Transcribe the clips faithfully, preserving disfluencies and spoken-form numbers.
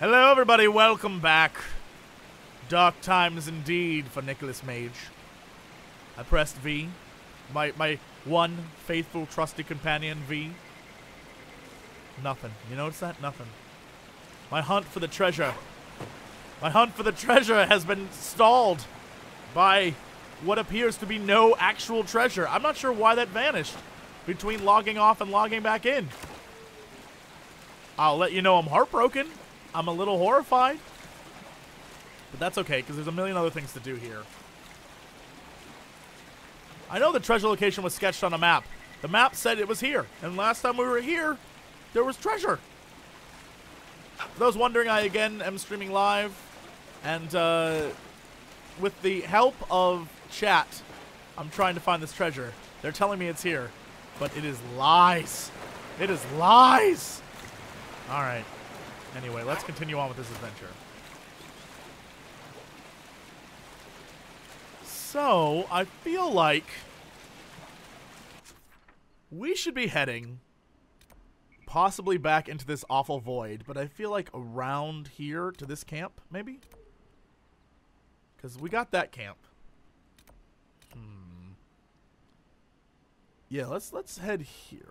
Hello everybody, welcome back. Dark times indeed for Nicholas Mage. I pressed V. My my one faithful, trusty companion, V. Nothing. You notice that? Nothing. My hunt for the treasure. My hunt for the treasure has been stalled by what appears to be no actual treasure. I'm not sure why that vanished between logging off and logging back in. I'll let you know I'm heartbroken. I'm a little horrified. But that's okay, because there's a million other things to do here. I know the treasure location was sketched on a map. The map said it was here. And last time we were here, there was treasure. For those wondering, I again am streaming live. And uh, with the help of chat, I'm trying to find this treasure. They're telling me it's here. But it is lies. It is lies. All right. Anyway, let's continue on with this adventure. So, I feel like we should be heading possibly back into this awful void, but I feel like around here to this camp, maybe? Because we got that camp. Hmm. Yeah, let's, let's head here.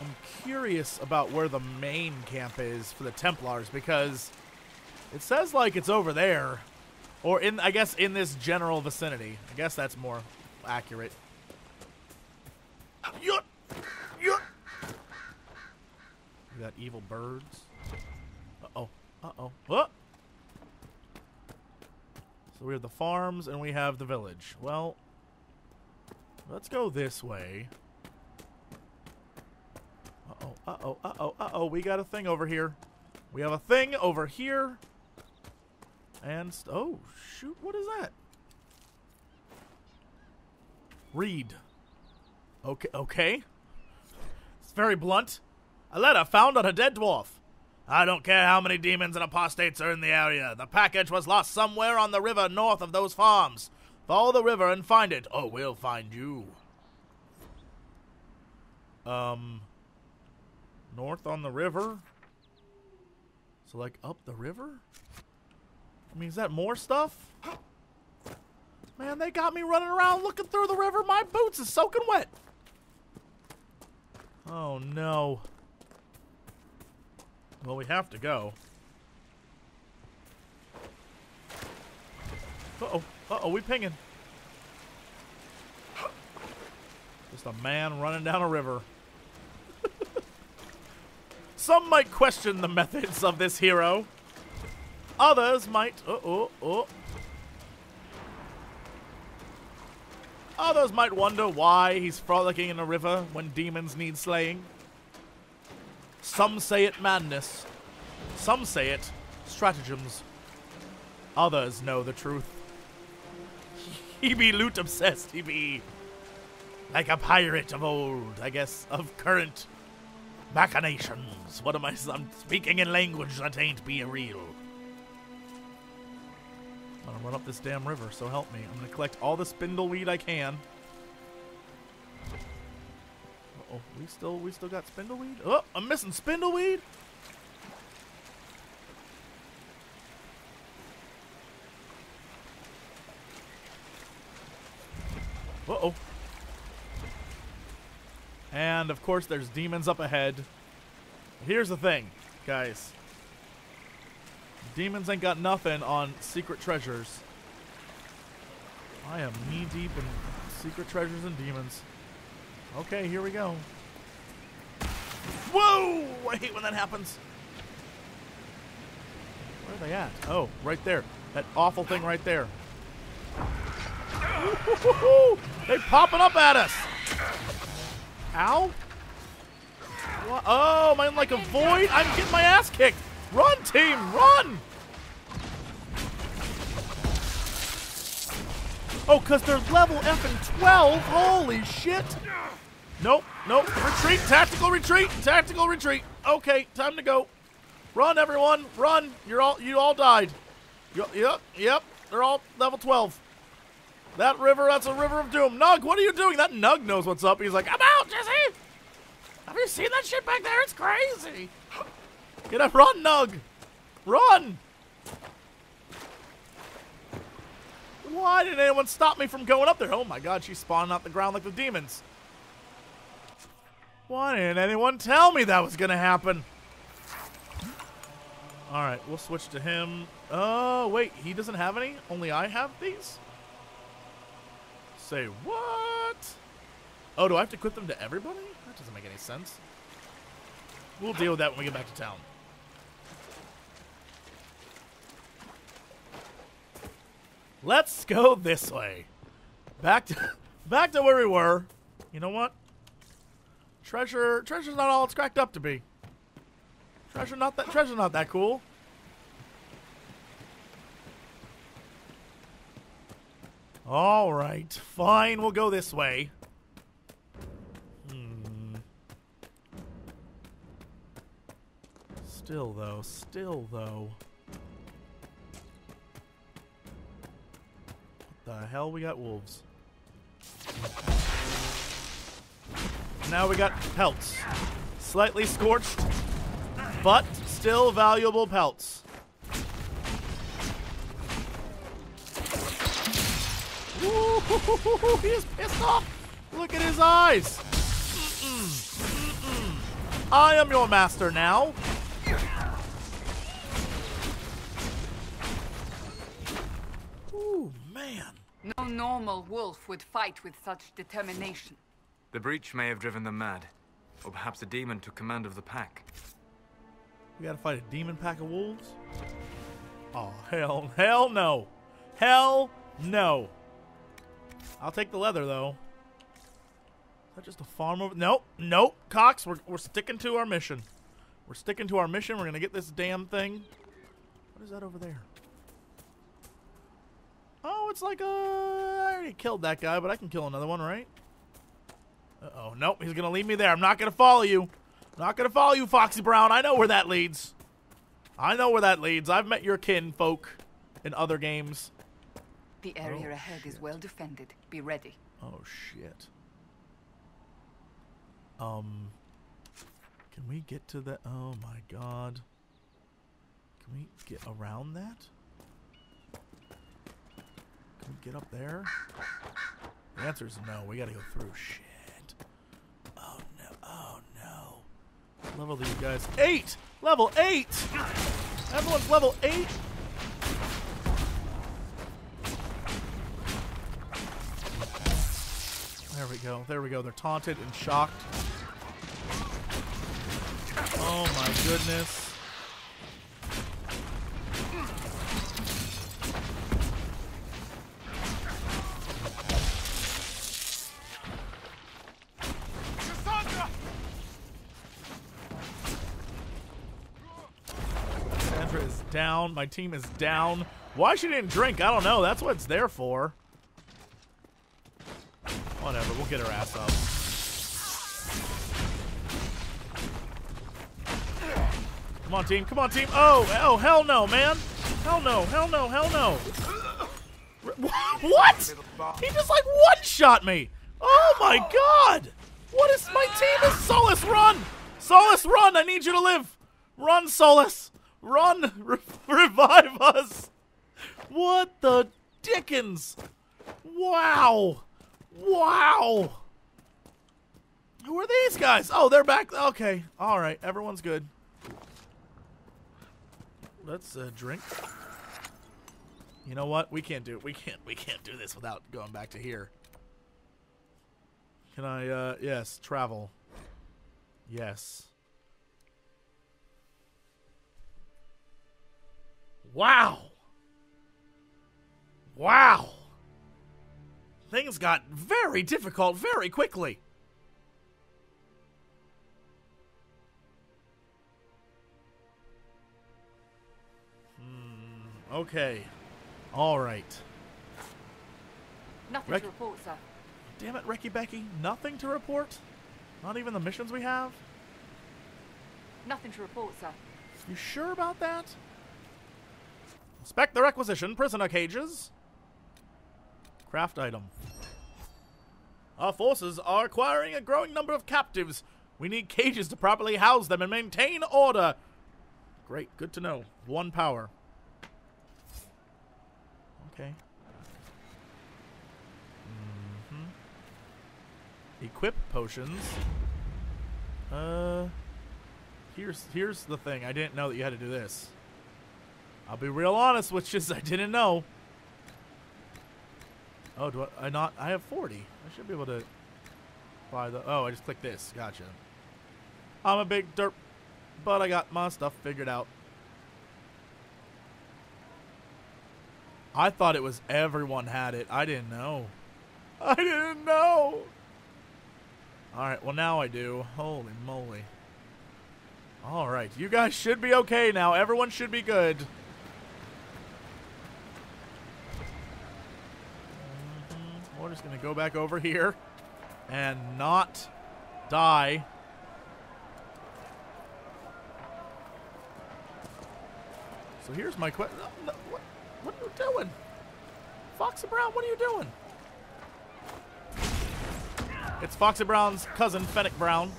I'm curious about where the main camp is for the Templars, because it says like it's over there, or in, I guess, in this general vicinity. I guess that's more accurate. Yuck! Yuck! You got evil birds. Uh-oh. Uh-oh. What? So we have the farms and we have the village. Well, let's go this way. Uh-oh, uh-oh, uh-oh, we got a thing over here. We have a thing over here. And, oh, shoot, what is that? Reed. Okay, okay. It's very blunt. A letter found on a dead dwarf. I don't care how many demons and apostates are in the area. The package was lost somewhere on the river north of those farms. Follow the river and find it, or we'll find you. Um... North on the river? So, like, up the river? I mean, is that more stuff? Man, they got me running around looking through the river. My boots is soaking wet. Oh, no. Well, we have to go. Uh-oh. Uh-oh, we pinging. Just a man running down a river. Some might question the methods of this hero. Others might... Uh-oh, oh. Others might wonder why he's frolicking in a river when demons need slaying. Some say it madness. Some say it stratagems. Others know the truth. He be loot obsessed, he be... Like a pirate of old, I guess, of current... Machinations. What am I? I'm speaking in language that ain't be real. I'm gonna run up this damn river, so help me. I'm gonna collect all the spindleweed I can. Uh oh, we still we still got spindleweed. Oh, I'm missing spindleweed. Uh oh. And, of course, there's demons up ahead. Here's the thing, guys. Demons ain't got nothing on secret treasures. I am knee-deep in secret treasures and demons. Okay, here we go. Whoa! I hate when that happens. Where are they at? Oh, right there. That awful thing right there. They popping up at us! Ow! What? Oh, am I in like a void? I'm getting my ass kicked! Run, team! Run! Oh, because they're level effing twelve? Holy shit! Nope, nope. Retreat! Tactical retreat! Tactical retreat! Okay, time to go. Run, everyone! Run! You're all, you all died. Yep, yep. They're all level twelve. That river, that's a river of doom. Nug, what are you doing? That Nug knows what's up. He's like, I'm out, Jesse! Have you seen that shit back there? It's crazy! Get up, run, Nug! Run! Why didn't anyone stop me from going up there? Oh my god, she's spawning out the ground like the demons. Why didn't anyone tell me that was gonna happen? Alright, we'll switch to him. Oh, wait, he doesn't have any? Only I have these? Say what? Oh, do I have to equip them to everybody? That doesn't make any sense. We'll deal with that when we get back to town. Let's go this way. Back to back to where we were. You know what? Treasure treasure's not all it's cracked up to be. Treasure not that treasure not that cool. All right, fine. We'll go this way. Hmm. Still though, still though. What the hell? We got wolves. Now we got pelts. Slightly scorched, but still valuable pelts. Ooh, he is pissed off! Look at his eyes! Mm-mm, mm-mm. I am your master now! Ooh, man. No normal wolf would fight with such determination. The Breach may have driven them mad. Or perhaps a demon took command of the pack. We gotta fight a demon pack of wolves? Oh, hell, hell no! Hell no! I'll take the leather, though. Is that just a farm over? Nope. Nope. Cox, we're, we're sticking to our mission. We're sticking to our mission. We're going to get this damn thing. What is that over there? Oh, it's like a... I already killed that guy, but I can kill another one, right? Uh-oh. Nope. He's going to leave me there. I'm not going to follow you. I'm not going to follow you, Foxy Brown. I know where that leads. I know where that leads. I've met your kin folk in other games. The area oh, ahead shit. is well defended. Be ready. Oh shit. Um Can we get to the oh my god. Can we get around that? Can we get up there? The answer is no, we gotta go through shit. Oh no, oh no. What level do you guys eight! Level eight! Everyone's level eight! There we go. There we go. They're taunted and shocked. Oh my goodness. Cassandra! Cassandra is down. My team is down. Why she didn't drink? I don't know. That's what it's there for. Whatever, we'll get her ass up. Come on, team. Come on, team. Oh, oh, hell no, man. Hell no, hell no, hell no. What? He just, like, one-shot me. Oh, my God. What is my team? Is Solas, run. Solas, run. I need you to live. Run, Solas. Run. Re revive us. What the dickens? Wow. Wow! Who are these guys? Oh, they're back. Okay. All right. Everyone's good. Let's uh, drink. You know what? We can't do it. We can't. We can't do this without going back to here. Can I? Uh, yes. Travel. Yes. Wow. Wow. Things got very difficult very quickly. Hmm, okay. All right. Nothing Rec to report, sir. Damn it, Recky Becky. Nothing to report? Not even the missions we have? Nothing to report, sir. You sure about that? Inspect the requisition prisoner cages. Craft item. Our forces are acquiring a growing number of captives. We need cages to properly house them and maintain order. Great, good to know. One power. Okay. Mm-hmm. Equip potions. Uh, here's here's the thing. I didn't know that you had to do this. I'll be real honest, which is I didn't know. Oh, do I, I not? I have forty. I should be able to buy the. Oh, I just clicked this. Gotcha. I'm a big derp, but I got my stuff figured out. I thought it was everyone had it. I didn't know. I didn't know. All right. Well, now I do. Holy moly. All right. You guys should be okay now. Everyone should be good. We're just going to go back over here and not die. So here's my question. No, no, what, what are you doing? Foxy Brown, what are you doing? It's Foxy Brown's cousin, Fennec Brown.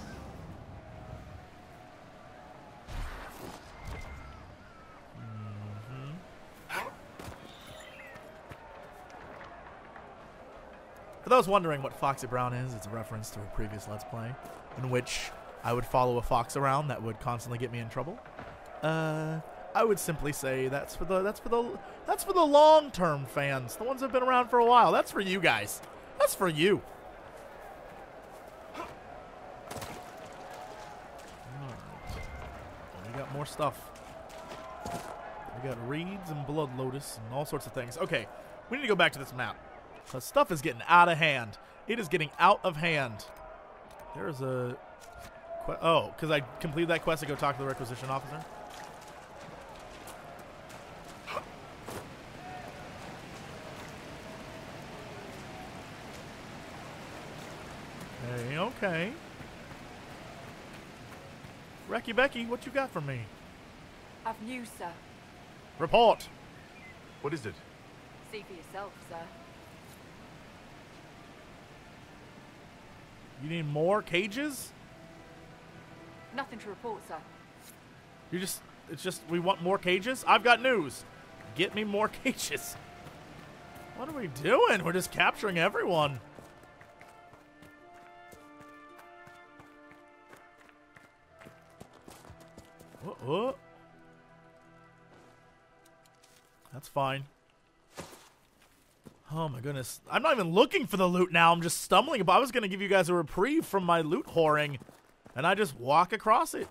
For those wondering what Foxy Brown is, it's a reference to a previous Let's Play in which I would follow a fox around that would constantly get me in trouble. Uh, I would simply say that's for the that's for the that's for the long-term fans, the ones that've been around for a while. That's for you guys. That's for you. All right. We got more stuff. We got reeds and blood lotus and all sorts of things. Okay, we need to go back to this map. The stuff is getting out of hand. It is getting out of hand. There's a... Oh, because I completed that quest to go talk to the requisition officer. Hey, okay. Recky Becky, what you got for me? I've news, sir. Report. What is it? See for yourself, sir. You need more cages? Nothing to report, sir. You just, it's just, we want more cages? I've got news. Get me more cages. What are we doing? We're just capturing everyone. Uh-oh. That's fine. Oh my goodness. I'm not even looking for the loot now. I'm just stumbling about. I was going to give you guys a reprieve from my loot whoring, and I just walk across it.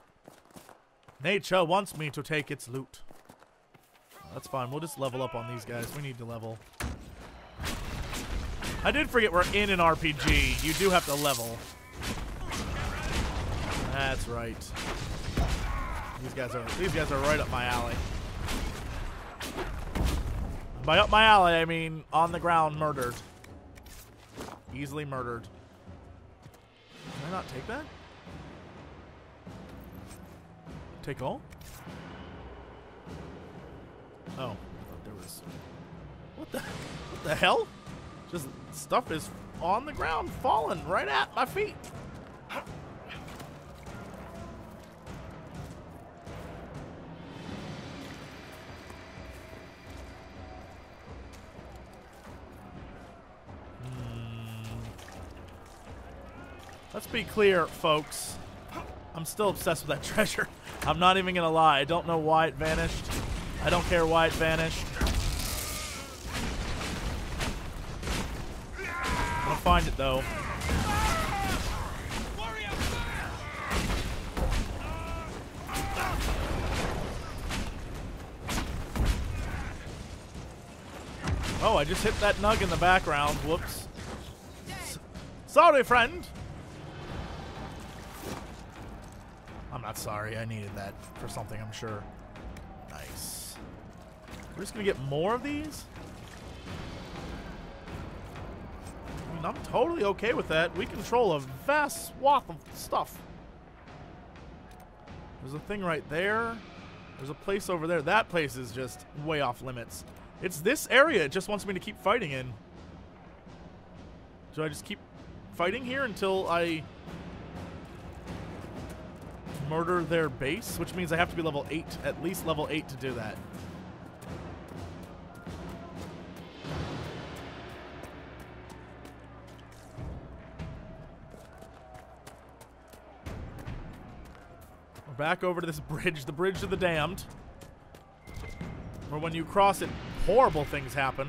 Nature wants me to take its loot. Oh, that's fine. We'll just level up on these guys. We need to level. I did forget we're in an R P G. You do have to level. That's right. These guys are, these guys are right up my alley. By up my alley, I mean on the ground, murdered. Easily murdered. Can I not take that? Take all? Oh, there was... What the, what the hell? Just stuff is on the ground, falling right at my feet. Let's be clear, folks. I'm still obsessed with that treasure. I'm not even gonna lie. I don't know why it vanished. I don't care why it vanished. I'm gonna find it though. Oh, I just hit that Nug in the background. Whoops. S- sorry, friend. I'm not sorry. I needed that for something, I'm sure. Nice. We're just going to get more of these? I mean, I'm totally okay with that. We control a vast swath of stuff. There's a thing right there. There's a place over there. That place is just way off limits. It's this area it just wants me to keep fighting in. Do I just keep fighting here until I murder their base? Which means I have to be level eight, at least level eight to do that. We're back over to this bridge, the Bridge of the Damned, where when you cross it, horrible things happen.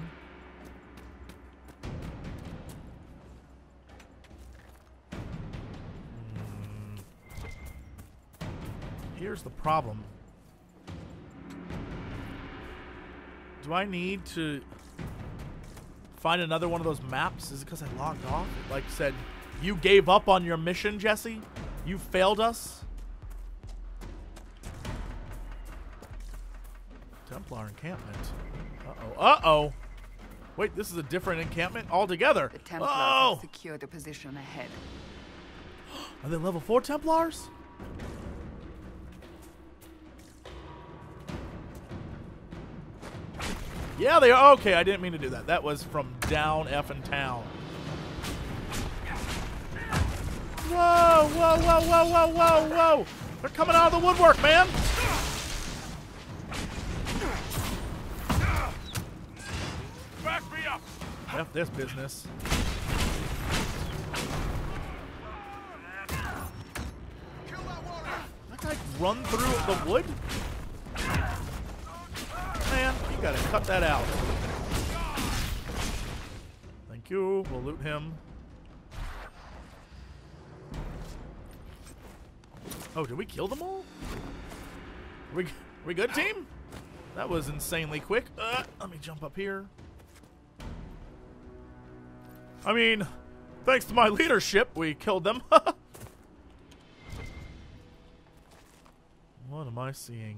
Here's the problem. Do I need to find another one of those maps? Is it because I logged off? It, like, said, you gave up on your mission, Jesse? You failed us? Templar encampment. Uh-oh. Uh-oh! Wait, this is a different encampment altogether. The Templars oh! have secured a position ahead. Are they level four Templars? Yeah, they are. Okay, I didn't mean to do that. That was from down effing town. Whoa, whoa, whoa, whoa, whoa, whoa, whoa. They're coming out of the woodwork, man. Back me up. F this business. Kill that water. That guy run through the wood? Man, you gotta cut that out. Thank you. We'll loot him. Oh, did we kill them all? Are we, are we good, team? That was insanely quick. Uh, let me jump up here. I mean, thanks to my leadership, we killed them. What am I seeing?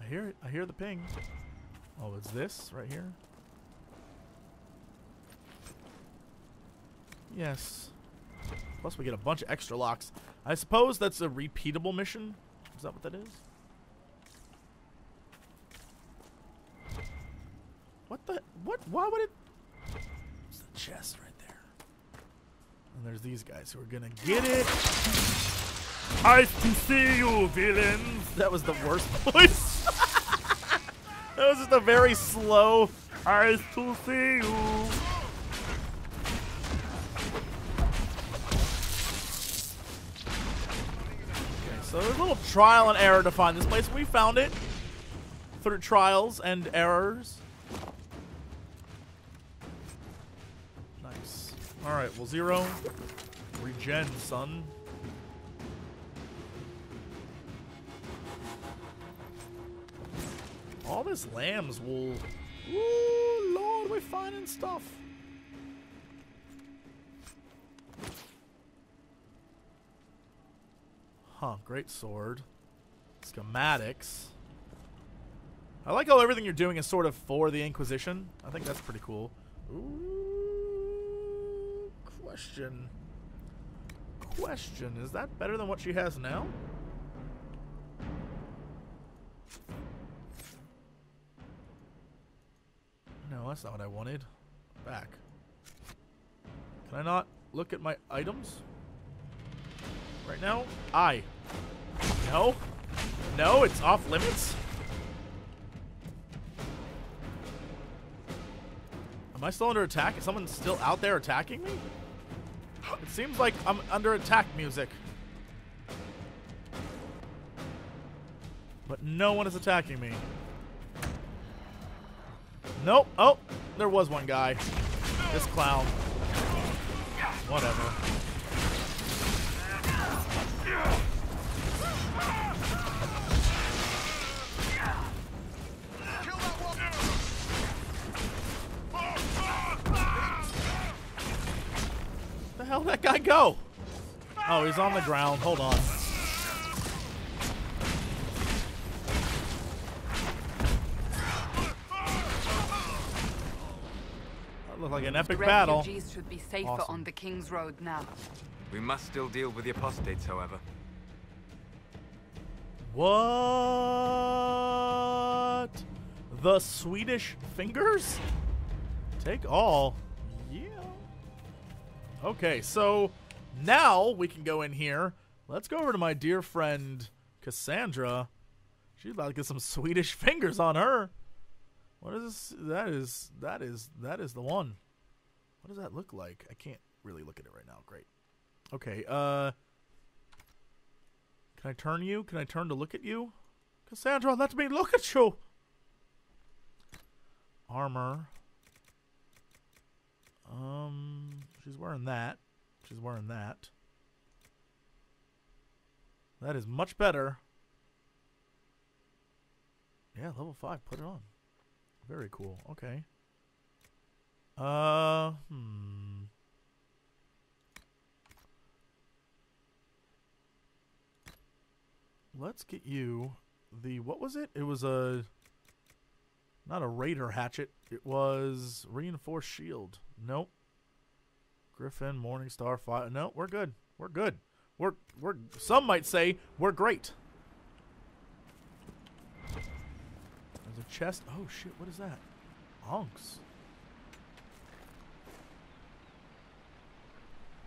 I hear it. I hear the ping. Oh, it's this right here. Yes. Plus we get a bunch of extra locks. I suppose that's a repeatable mission. Is that what that is? What the? What? Why would it? There's the chest right there. And there's these guys who are gonna get it. Nice to see you, villains. That was the worst voice. That was just a very slow, eyes to see you. Okay, so there's a little trial and error to find this place. We found it through trials and errors. Nice. All right, well, zero. Regen, son. All this lamb's wool. Ooh, Lord, we're finding stuff. Huh, great sword. Schematics. I like how everything you're doing is sort of for the Inquisition. I think that's pretty cool. Ooh, question. Question, is that better than what she has now? No, that's not what I wanted. Back. Can I not look at my items? Right now? I. No. No, it's off limits? Am I still under attack? Is someone still out there attacking me? It seems like I'm under attack music. But no one is attacking me. Nope. Oh, there was one guy. This clown. Whatever. Where the hell did that guy go? Oh, he's on the ground. Hold on. Look like an epic battle. Refugees should be safer awesome. on the King's Road now. We must still deal with the apostates, however. What? The Swedish fingers? Take all. Yeah. Okay, so now we can go in here. Let's go over to my dear friend Cassandra. She's about to get some Swedish fingers on her. What is this? That is, that is, that is the one. What does that look like? I can't really look at it right now. Great. Okay, uh... Can I turn you? Can I turn to look at you? Cassandra, let me look at you! Armor. Um, she's wearing that. She's wearing that. That is much better. Yeah, level five. Put it on. Very cool. Okay. Uh, hmm. Let's get you the, what was it? It was a, not a raider hatchet. It was reinforced shield. Nope. Griffin, Morningstar, Fire. No, we're good. We're good. We're, we're, some might say we're great. There's a chest. Oh shit, what is that? Onks.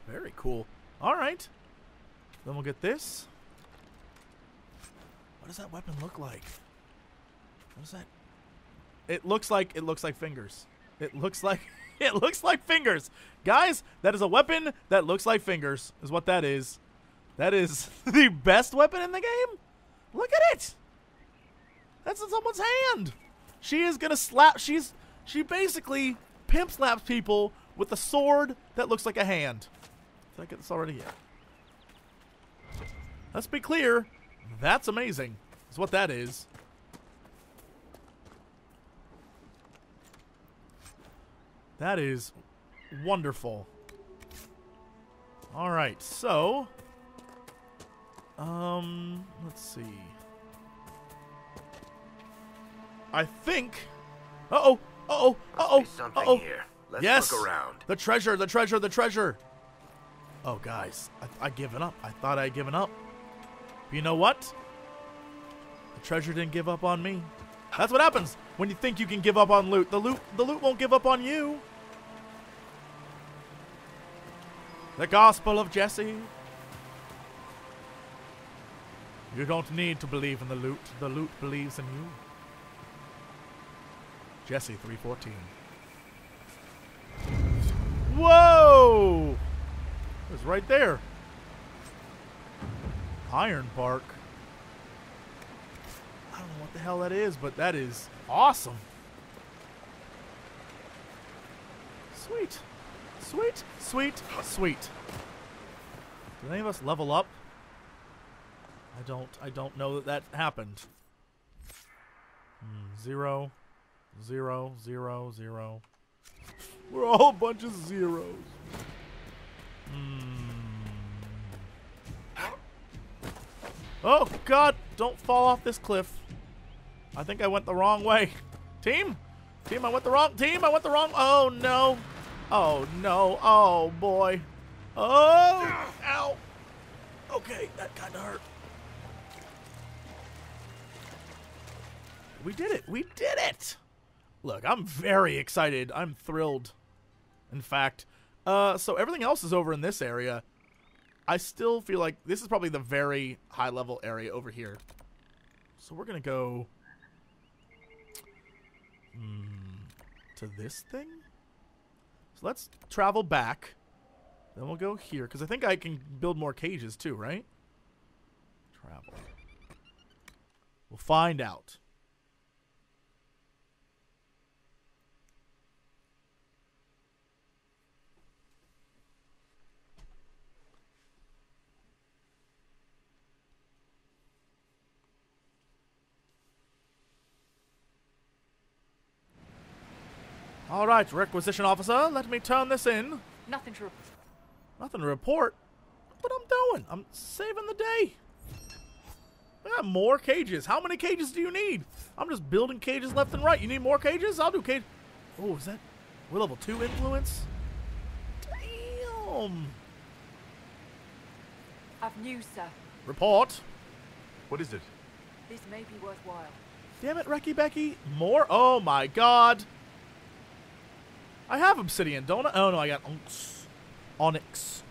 Very cool. All right. Then we'll get this. What does that weapon look like? What is that? It looks like it looks like fingers. It looks like it looks like fingers. Guys, that is a weapon that looks like fingers, is what that is. That is the best weapon in the game. Look at it. That's in someone's hand. She is gonna slap she's she basically pimp slaps people with a sword that looks like a hand. Did I get this already? Yeah. Let's be clear. That's amazing. That's what that is. That is wonderful. All right, so um, let's see. I think. Uh oh. Uh oh. Uh oh. Something uh-oh. Here. Let's yes. Look around. The treasure. The treasure. The treasure. Oh, guys, I, I given up. I thought I had given up. You know what? The treasure didn't give up on me. That's what happens when you think you can give up on loot. The loot, the loot won't give up on you. The gospel of Jesse. You don't need to believe in the loot. The loot believes in you. Jesse three fourteen. Whoa! It was right there. Ironbark. I don't know what the hell that is, but that is awesome. Sweet. Sweet. Sweet. Sweet. Did any of us level up? I don't I don't know that that happened. Hmm, zero. Zero. Zero. Zero. We're all a bunch of zeros. Hmm. Oh, God, don't fall off this cliff. I think I went the wrong way. Team? Team, I went the wrong... Team, I went the wrong... Oh, no. Oh, no. Oh, boy. Oh, ow. Okay, that kind of hurt. We did it. We did it. Look, I'm very excited. I'm thrilled, in fact. Uh, so everything else is over in this area. I still feel like this is probably the very high level area over here. So we're going to go mm, to this thing. So let's travel back. Then we'll go here because I think I can build more cages too, right? Travel. We'll find out. All right, requisition officer, let me turn this in. Nothing to report. Nothing to report? What I'm doing? I'm saving the day. I got more cages. How many cages do you need? I'm just building cages left and right. You need more cages? I'll do cage. Oh, is that we're level two influence? Damn. I've news, sir. Report. What is it? This may be worthwhile. Damn it, Recky Becky. More? Oh my God. I have obsidian, don't I? Oh no, I got onks. Onyx.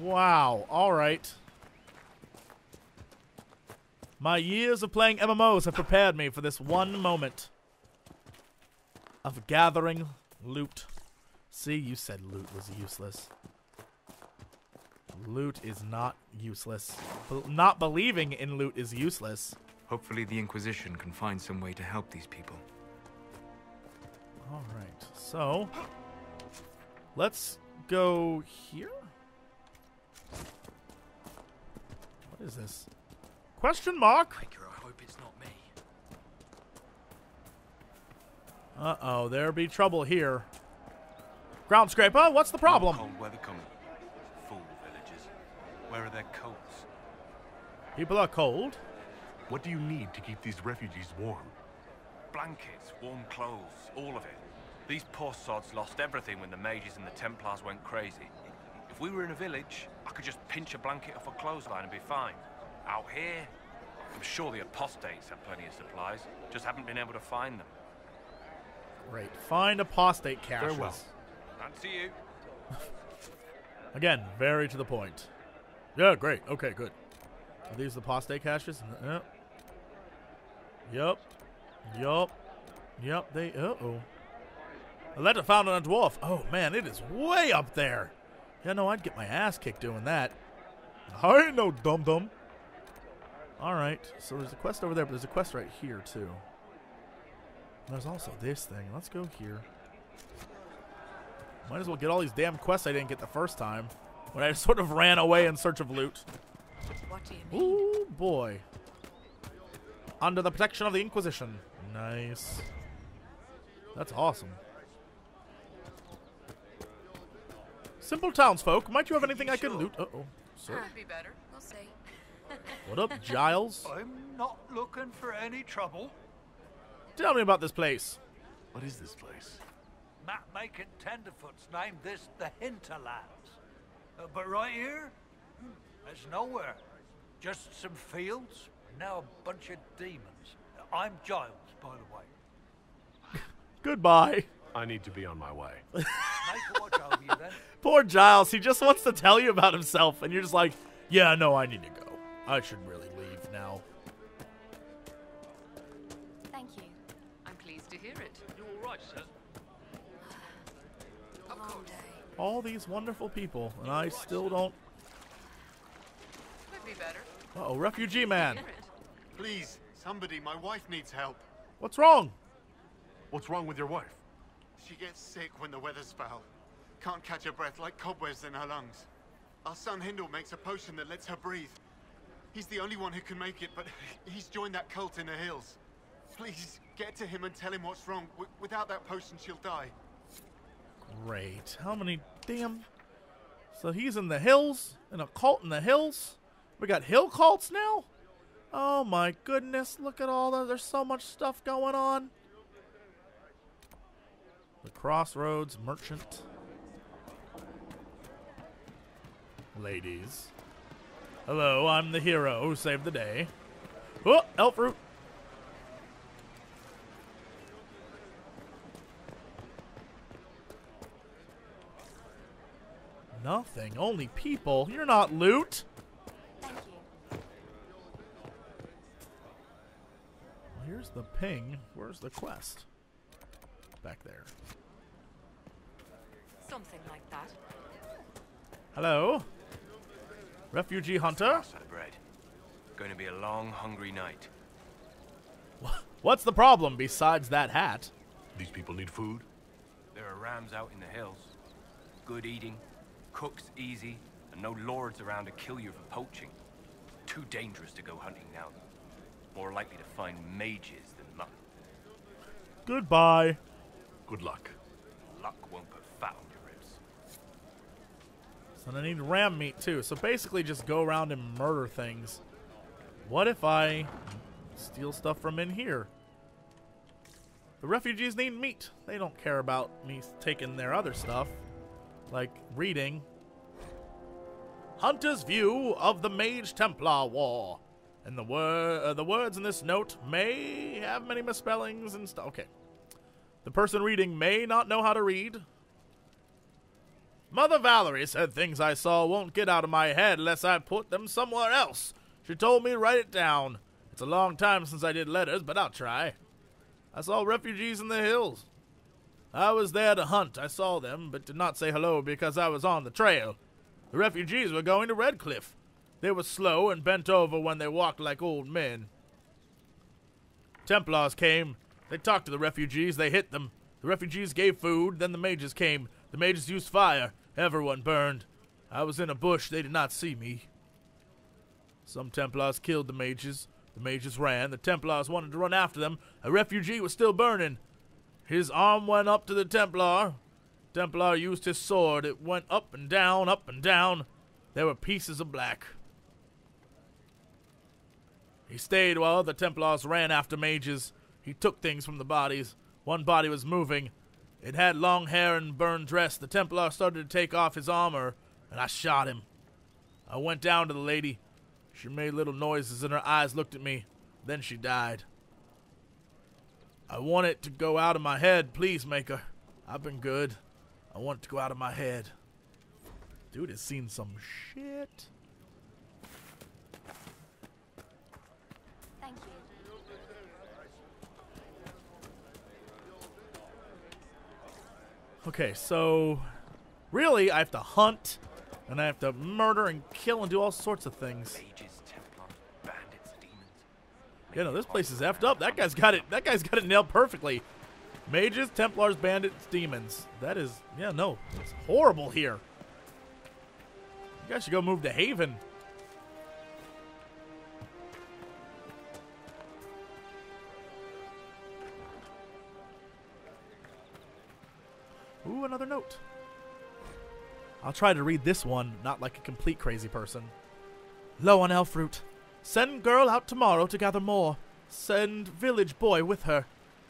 Wow. All right. My years of playing M M Os have prepared me for this one moment of gathering loot. See, you said loot was useless. Loot is not useless. Be- not believing in loot is useless. Hopefully the Inquisition can find some way to help these people. All right, so let's go here. What is this? Question mark? I hope it's not me. Uh-oh, there be trouble here. Ground scraper, what's the problem? Cold weather coming. Fool villages. Where are their coats? People are cold. What do you need to keep these refugees warm? Blankets, warm clothes, all of it. These poor sods lost everything when the mages and the Templars went crazy. If we were in a village, I could just pinch a blanket off a clothesline and be fine. Out here, I'm sure the apostates have plenty of supplies, just haven't been able to find them. Great. Find apostate caches. Farewell. Fancy you. Again, very to the point. Yeah, great. Okay, good. Are these the apostate caches? Yep. Yep. Yep. Yep. They. Uh oh. A letter found on a dwarf. Oh man, it is way up there. Yeah, no, I'd get my ass kicked doing that. I ain't no dum dum. Alright, so there's a quest over there, but there's a quest right here, too. There's also this thing. Let's go here. Might as well get all these damn quests I didn't get the first time, when I sort of ran away in search of loot. What do you mean? Ooh, boy. Under the protection of the Inquisition. Nice. That's awesome. Simple townsfolk, might you have anything I can loot? Uh-oh. Sorry. Could be better. We'll see. What up, Giles? I'm not looking for any trouble. Tell me about this place. What is this place? Map-making tenderfoots named this the Hinterlands. Uh, but right here, there's nowhere. Just some fields, and now a bunch of demons. I'm Giles, by the way. Goodbye. I need to be on my way. Make a watch over you, then. Poor Giles. He just wants to tell you about himself, and you're just like, yeah, no, I need to go. I should really leave now. Thank you. I'm pleased to hear it. You're all right, sir. Of course. All these wonderful people, and I still don't. Could be better. Uh oh, refugee man. Please, somebody. My wife needs help. What's wrong? What's wrong with your wife? She gets sick when the weather's foul. Can't catch her breath, like cobwebs in her lungs. Our son Hindle makes a potion that lets her breathe. He's the only one who can make it, but he's joined that cult in the hills. Please, get to him and tell him what's wrong. W without that potion, she'll die. Great. How many damn... So he's in the hills, in a cult in the hills. We got hill cults now? Oh my goodness, look at all that. There's so much stuff going on. The Crossroads Merchant. Ladies. Hello, I'm the hero who saved the day. Oh, Elfroot. Nothing, only people. You're not loot. Thank you. Here's the ping. Where's the quest? Back there. Something like that. Hello. Refugee hunter? Going to be a long, hungry night. What's the problem besides that hat? These people need food. There are rams out in the hills. Good eating, cooks easy, and no lords around to kill you for poaching. Too dangerous to go hunting now. More likely to find mages than luck. Goodbye. Good luck. Luck won't put fat on your ribs. And I need ram meat too, so basically just go around and murder things. What if I steal stuff from in here? The refugees need meat. They don't care about me taking their other stuff, like reading. Hunter's view of the Mage Templar War, and the word uh, the words in this note may have many misspellings and stuff. Okay, the person reading may not know how to read. Mother Valerie said things I saw won't get out of my head unless I put them somewhere else. She told me write it down. It's a long time since I did letters, but I'll try. I saw refugees in the hills. I was there to hunt. I saw them, but did not say hello because I was on the trail. The refugees were going to Redcliffe. They were slow and bent over when they walked like old men. Templars came. They talked to the refugees. They hit them. The refugees gave food. Then the mages came. The mages used fire. Everyone burned. I was in a bush. They did not see me. Some Templars killed the mages. The mages ran. The Templars wanted to run after them. A refugee was still burning. His arm went up to the Templar. Templar used his sword. It went up and down, up and down. There were pieces of black. He stayed while the Templars ran after mages. He took things from the bodies. One body was moving. It had long hair and burned dress. The Templar started to take off his armor, and I shot him. I went down to the lady. She made little noises, and her eyes looked at me. Then she died. I want it to go out of my head, please, Maker. I've been good. I want it to go out of my head. Dude has seen some shit. Thank you. Okay, so really I have to hunt and I have to murder and kill and do all sorts of things. You know, this place is effed up. That guy's got it. That guy's got it nailed perfectly. Mages, Templars, bandits, demons. That is, yeah, no, it's horrible here. You guys should go move to Haven. Ooh, another note. I'll try to read this one, not like a complete crazy person. Low on Elfroot. Send girl out tomorrow to gather more. Send village boy with her.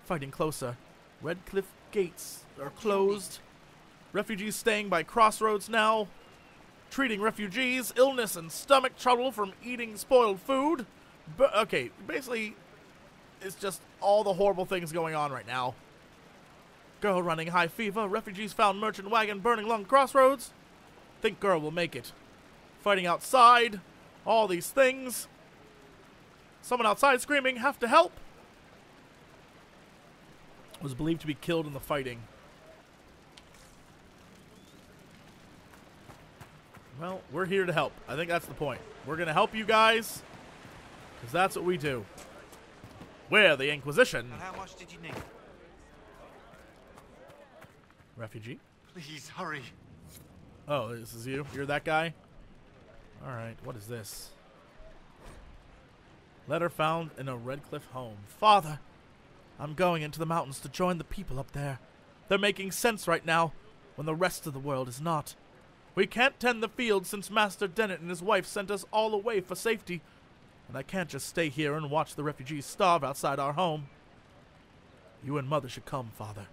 Fighting closer. Redcliffe gates are closed. Refugees staying by crossroads now. Treating refugees. Illness and stomach trouble from eating spoiled food. But, okay, basically, it's just all the horrible things going on right now. Girl running high fever. Refugees found merchant wagon burning along crossroads. Think girl will make it. Fighting outside. All these things. Someone outside screaming, have to help. Was believed to be killed in the fighting. Well, we're here to help. I think that's the point. We're going to help you guys. Because that's what we do. We're the Inquisition. And how much did you need? Refugee? Please, hurry. Oh, this is you? You're that guy? Alright, what is this? Letter found in a Redcliffe home. Father, I'm going into the mountains to join the people up there. They're making sense right now, when the rest of the world is not. We can't tend the field since Master Dennett and his wife sent us all away for safety, and I can't just stay here and watch the refugees starve outside our home. You and Mother should come, Father.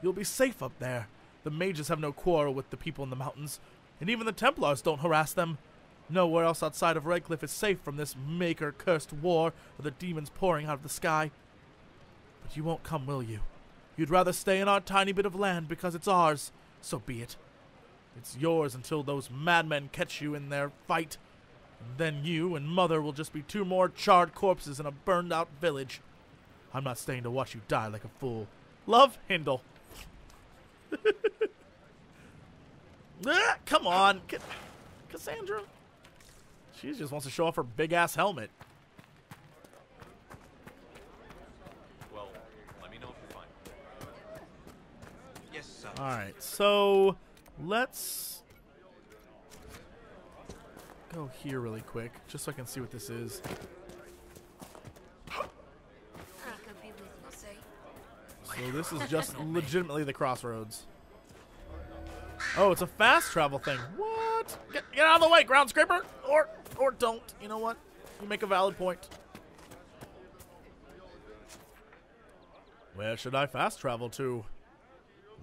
You'll be safe up there. The mages have no quarrel with the people in the mountains, and even the Templars don't harass them. Nowhere else outside of Redcliffe is safe from this Maker-cursed war or the demons pouring out of the sky. But you won't come, will you? You'd rather stay in our tiny bit of land because it's ours. So be it. It's yours until those madmen catch you in their fight. And then you and Mother will just be two more charred corpses in a burned-out village. I'm not staying to watch you die like a fool. Love, Hindle. ah, come on. Ca Cassandra? She just wants to show off her big-ass helmet. Well, let me know if you're fine. Yes, sir. All right, so let's go here really quick, just so I can see what this is. So this is just legitimately the crossroads. Oh, it's a fast travel thing. What? Get, get out of the way, ground scraper, or or don't. You know what? You make a valid point. Where should I fast travel to?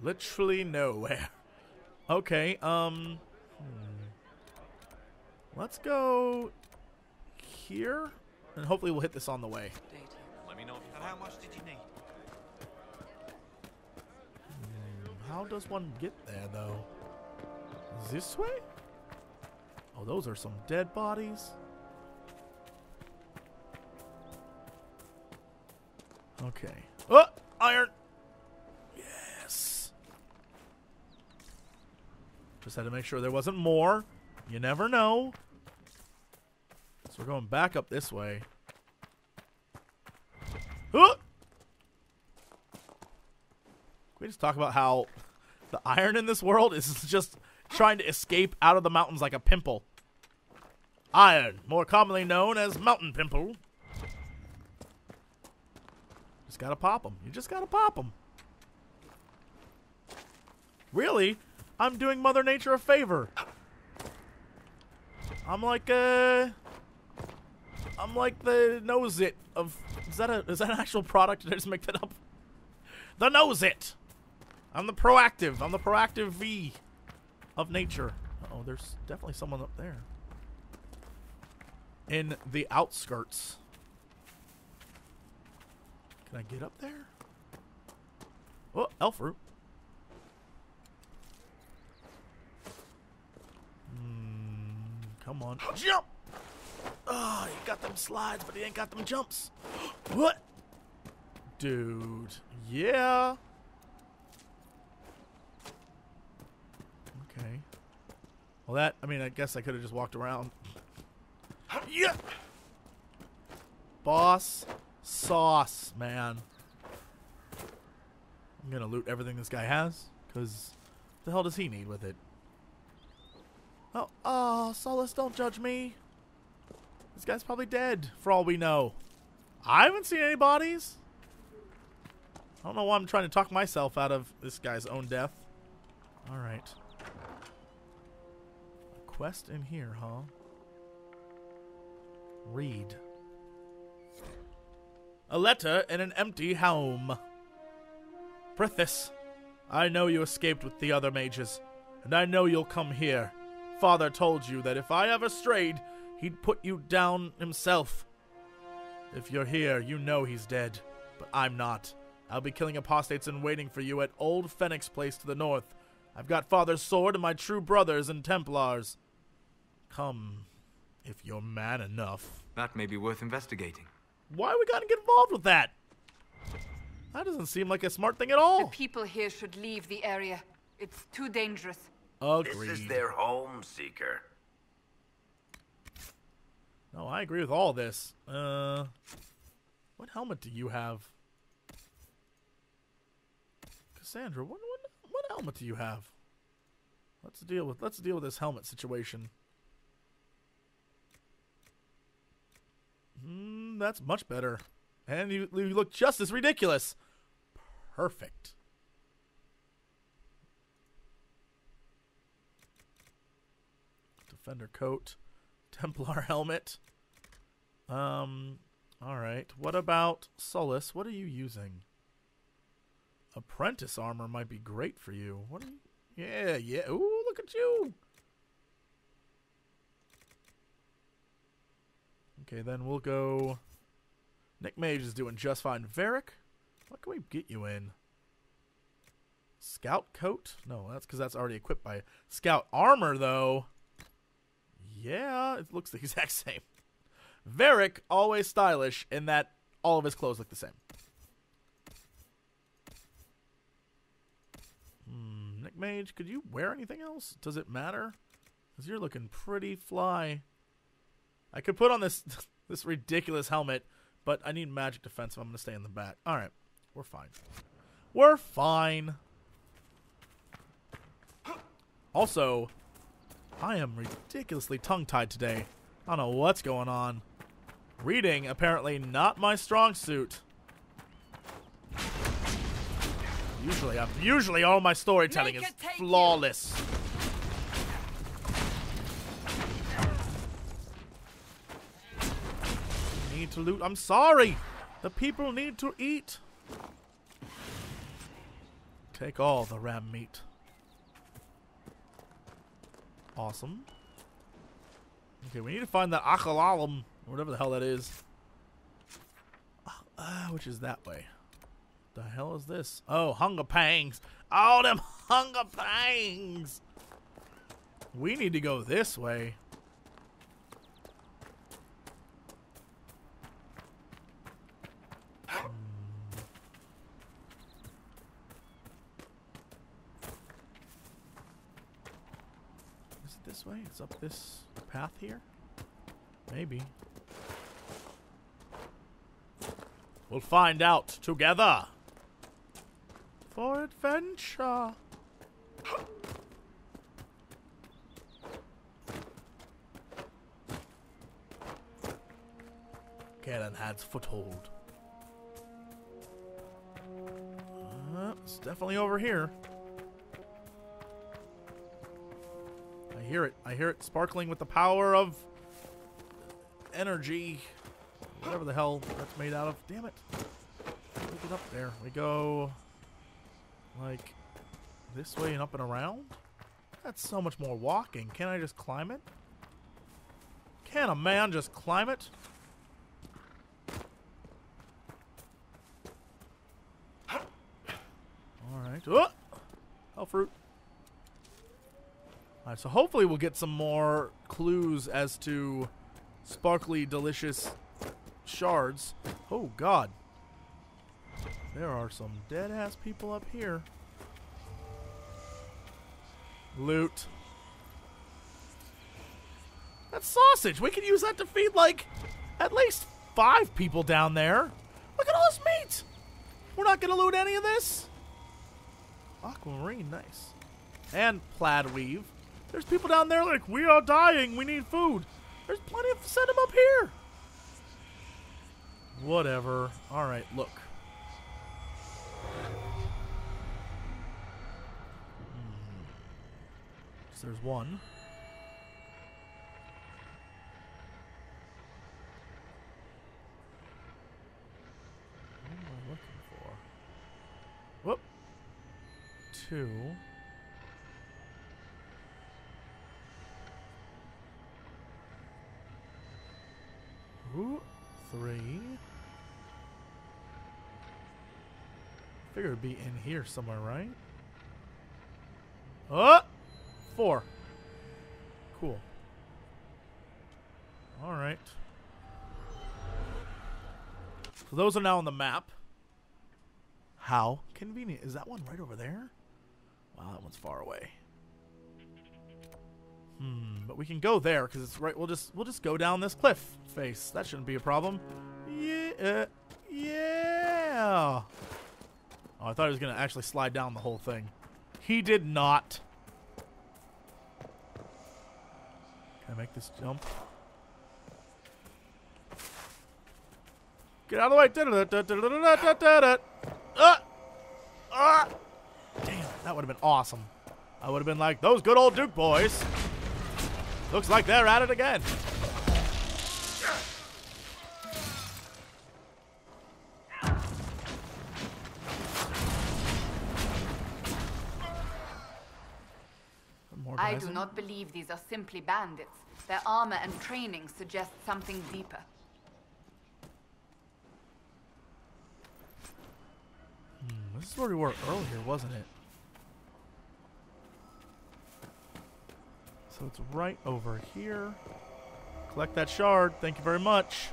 Literally nowhere. Okay. Um. Hmm. Let's go here, and hopefully we'll hit this on the way. Let me know. And how much did you need? How does one get there, though? this way? Oh, those are some dead bodies. Okay. Oh, iron! Yes! Just had to make sure there wasn't more. You never know. So we're going back up this way. Oh! Can we just talk about how the iron in this world is just trying to escape out of the mountains like a pimple. Iron, more commonly known as mountain pimple. Just gotta pop them. You just gotta pop them. Really? I'm doing Mother Nature a favor. I'm like uh I'm like the nose it of is that a is that an actual product? Did I just make that up? The nose it! I'm the proactive. I'm the proactive V of nature. Uh-oh, there's definitely someone up there. In the outskirts. Can I get up there? Oh, Elfroot. Mm, come on. Jump! Oh, he got them slides, but he ain't got them jumps. What? Dude. Yeah. Okay. Well, that, I mean, I guess I could have just walked around. Yeah. Boss. Sauce, man. I'm gonna loot everything this guy has, because what the hell does he need with it? Oh, oh, Solas, don't judge me. This guy's probably dead, for all we know. I haven't seen any bodies. I don't know why I'm trying to talk myself out of this guy's own death. Alright. Quest in here, huh? Read. A letter in an empty home. Prithis, I know you escaped with the other mages, and I know you'll come here. Father told you that if I ever strayed, he'd put you down himself. If you're here, you know he's dead, but I'm not. I'll be killing apostates and waiting for you at old Fennec's place to the north. I've got Father's sword and my true brothers and Templars. Come, if you're man enough. That may be worth investigating. Why we gotta get involved with that? That doesn't seem like a smart thing at all. The people here should leave the area. It's too dangerous. Agreed. This is their home, Seeker. No, I agree with all this. Uh, what helmet do you have? Cassandra, what, what, what helmet do you have? Let's deal with, let's deal with this helmet situation. Mm, that's much better. And you, you look just as ridiculous. Perfect. Defender coat. Templar helmet. Um, alright. What about Solas? What are you using? Apprentice armor might be great for you. What are you? Yeah, yeah. Ooh, look at you. Okay, then we'll go... Nick Mage is doing just fine. Varric, what can we get you in? Scout coat? No, that's because that's already equipped by... Scout armor, though. Yeah, it looks the exact same. Varric, always stylish in that all of his clothes look the same. Hmm, Nick Mage, could you wear anything else? Does it matter? Because you're looking pretty fly. I could put on this this ridiculous helmet, but I need magic defense if I'm going to stay in the back. All right. We're fine. We're fine. Also, I am ridiculously tongue-tied today. I don't know what's going on. Reading, apparently not my strong suit. Usually, I'm, usually all my storytelling is flawless. You. To loot. I'm sorry. The people need to eat. Take all the ram meat. Awesome. Okay, we need to find that Achalalum, or whatever the hell that is. Uh, which is that way. The hell is this? Oh, hunger pangs. All them hunger pangs. We need to go this way. Is it this way? It's up this path here? Maybe. We'll find out together. For adventure. Calenhad's foothold. Uh, it's definitely over here. I hear it. I hear it sparkling with the power of energy. Whatever the hell that's made out of. Damn it. Look it up there. We go like this way and up and around. That's so much more walking. Can I just climb it? Can a man just climb it? Alright. Oh! Elfroot. Alright, so hopefully we'll get some more clues as to sparkly, delicious shards. Oh, God. There are some dead-ass people up here. Loot. That's sausage. We could use that to feed, like, at least five people down there. Look at all this meat. We're not going to loot any of this. Aquamarine, nice. And plaid weave. There's people down there like, we are dying. We need food. There's plenty of... Send them up here. Whatever. Alright, look. So there's one. What am I looking for? Whoop. Two. Ooh, three. Figure it'd be in here somewhere, right? Oh, four. Cool. All right. So those are now on the map. How convenient. Is that one right over there? Wow, that one's far away. Hmm, but we can go there because it's right. We'll just we'll just go down this cliff face. That shouldn't be a problem. Yeah, yeah. Oh, I thought he was going to actually slide down the whole thing. He did not. Can I make this jump? Get out of the way. Ah! Ah! Damn, that would have been awesome. I would have been like, those good old Duke boys. Looks like they're at it again. I do not believe these are simply bandits. Their armor and training suggest something deeper. Hmm, this is where we were earlier, wasn't it? So it's right over here. Collect that shard. Thank you very much.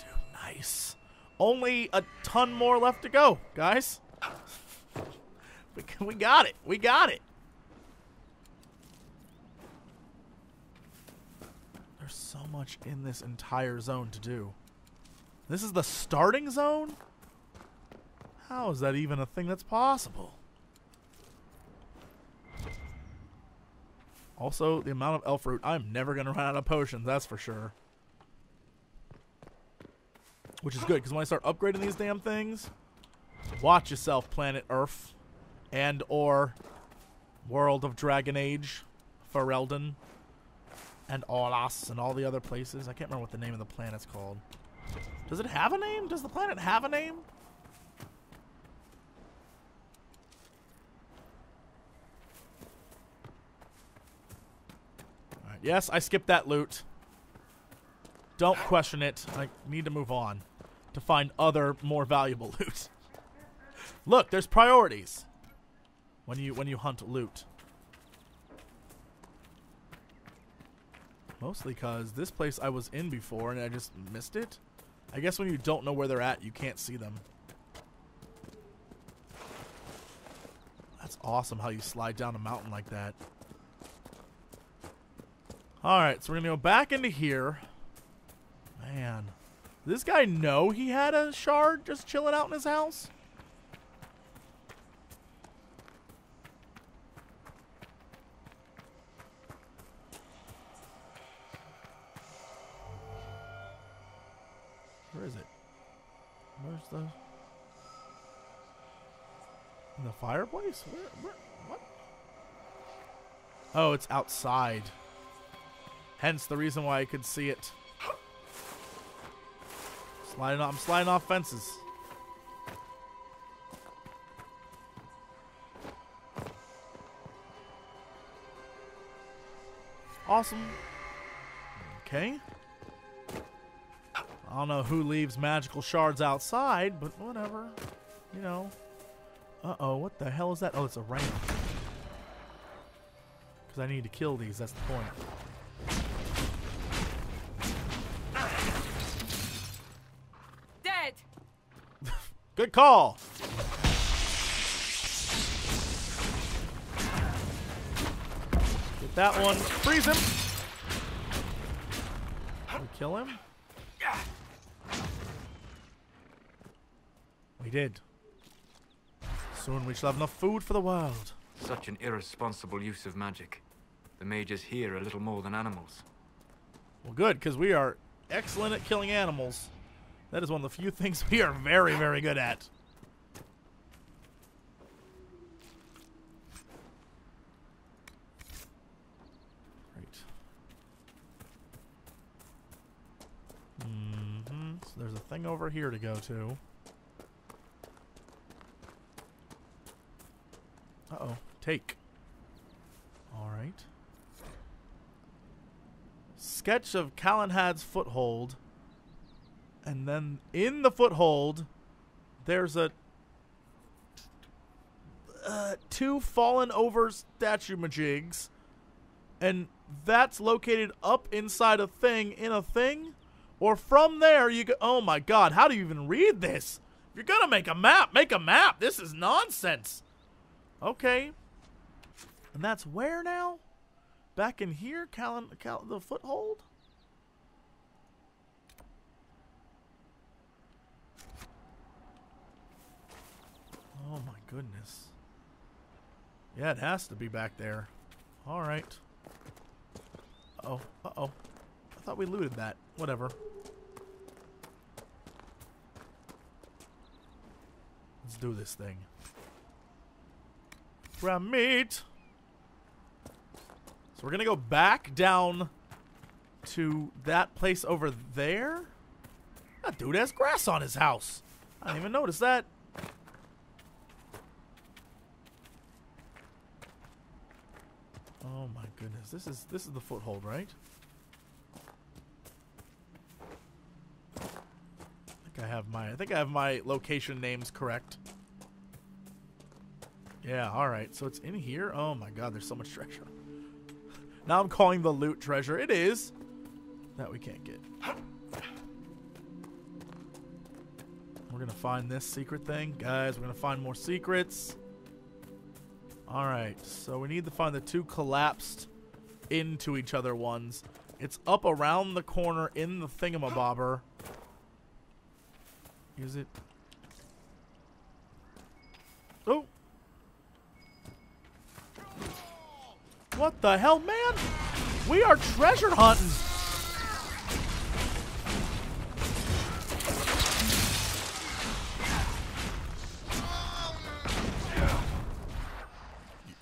Dude, nice. Only a ton more left to go, guys. we, we got it. We got it. There's so much in this entire zone to do. This is the starting zone? How is that even a thing that's possible? Also, the amount of Elfroot, I'm never going to run out of potions, that's for sure. Which is good, because when I start upgrading these damn things, watch yourself, Planet Earth, and or World of Dragon Age, Ferelden. And Solas and all the other places. I can't remember what the name of the planet's called. Does it have a name? Does the planet have a name? All right. Yes, I skipped that loot. Don't question it. I need to move on to find other more valuable loot. Look, there's priorities when you when you hunt loot. Mostly because this place I was in before and I just missed it. I guess when you don't know where they're at, you can't see them. That's awesome how you slide down a mountain like that. Alright, so we're going to go back into here. Man. Did this guy know he had a shard just chilling out in his house? Where is it? Where's the... In the fireplace? Where, where, what? Oh, it's outside. Hence the reason why I could see it. Sliding off, I'm sliding off fences. Awesome. Okay. I don't know who leaves magical shards outside, but whatever. You know. Uh-oh, what the hell is that? Oh, it's a ramp. Because I need to kill these, that's the point. Good call. Get that one. Freeze him. We kill him. We did. Soon we shall have enough food for the world. Such an irresponsible use of magic. The mages here are little more than animals. Well, good, because we are excellent at killing animals. That is one of the few things we are very, very good at. Great. Mm-hmm. So there's a thing over here to go to. Uh-oh. Take. All right. Sketch of Calenhad's foothold. And then in the foothold, there's a uh, two fallen over statue majigs. And that's located up inside a thing in a thing. Or from there, you go, oh my god, how do you even read this? If you're going to make a map, make a map. This is nonsense. Okay. And that's where now? Back in here, Cal Cal the foothold? Oh my goodness. Yeah, it has to be back there. Alright. Uh-oh. Uh-oh. I thought we looted that. Whatever. Let's do this thing. Grab meat! So we're gonna go back down to that place over there. That dude has grass on his house. I didn't even notice that. Oh my goodness, this is this is the foothold, right? I think I have my I think I have my location names correct. Yeah, alright, so it's in here. Oh my god, there's so much treasure. Now I'm calling the loot treasure. It is that we can't get. We're gonna find this secret thing. Guys, we're gonna find more secrets. Alright, so we need to find the two collapsed into each other ones. It's up around the corner in the thingamabobber. Use it. Oh! What the hell, man? We are treasure hunting!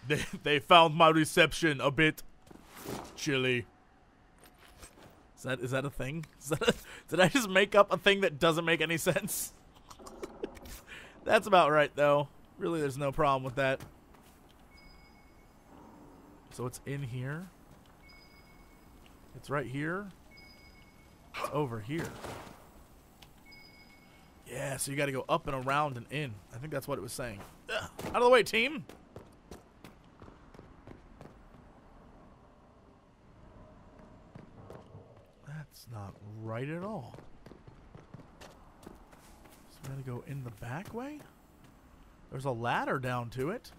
They, they found my reception a bit chilly. Is that is that a thing? Is that a, did I just make up a thing that doesn't make any sense? That's about right, though. Really, there's no problem with that. So it's in here. It's right here. It's over here. Yeah, so you got to go up and around and in. I think that's what it was saying. Ugh, out of the way, team! That's not right at all. So we gotta go in the back way? There's a ladder down to it.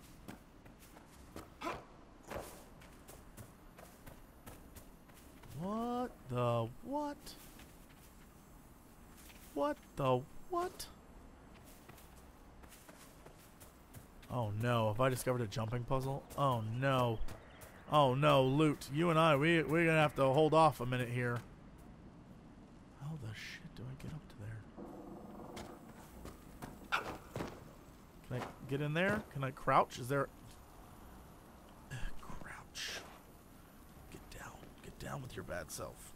What the what? What the what? Oh no, have I discovered a jumping puzzle? Oh no. Oh no, loot. You and I, we, we're gonna have to hold off a minute here. How the shit do I get up to there? Can I get in there? Can I crouch? Is there... Uh, crouch. Get down. Get down with your bad self.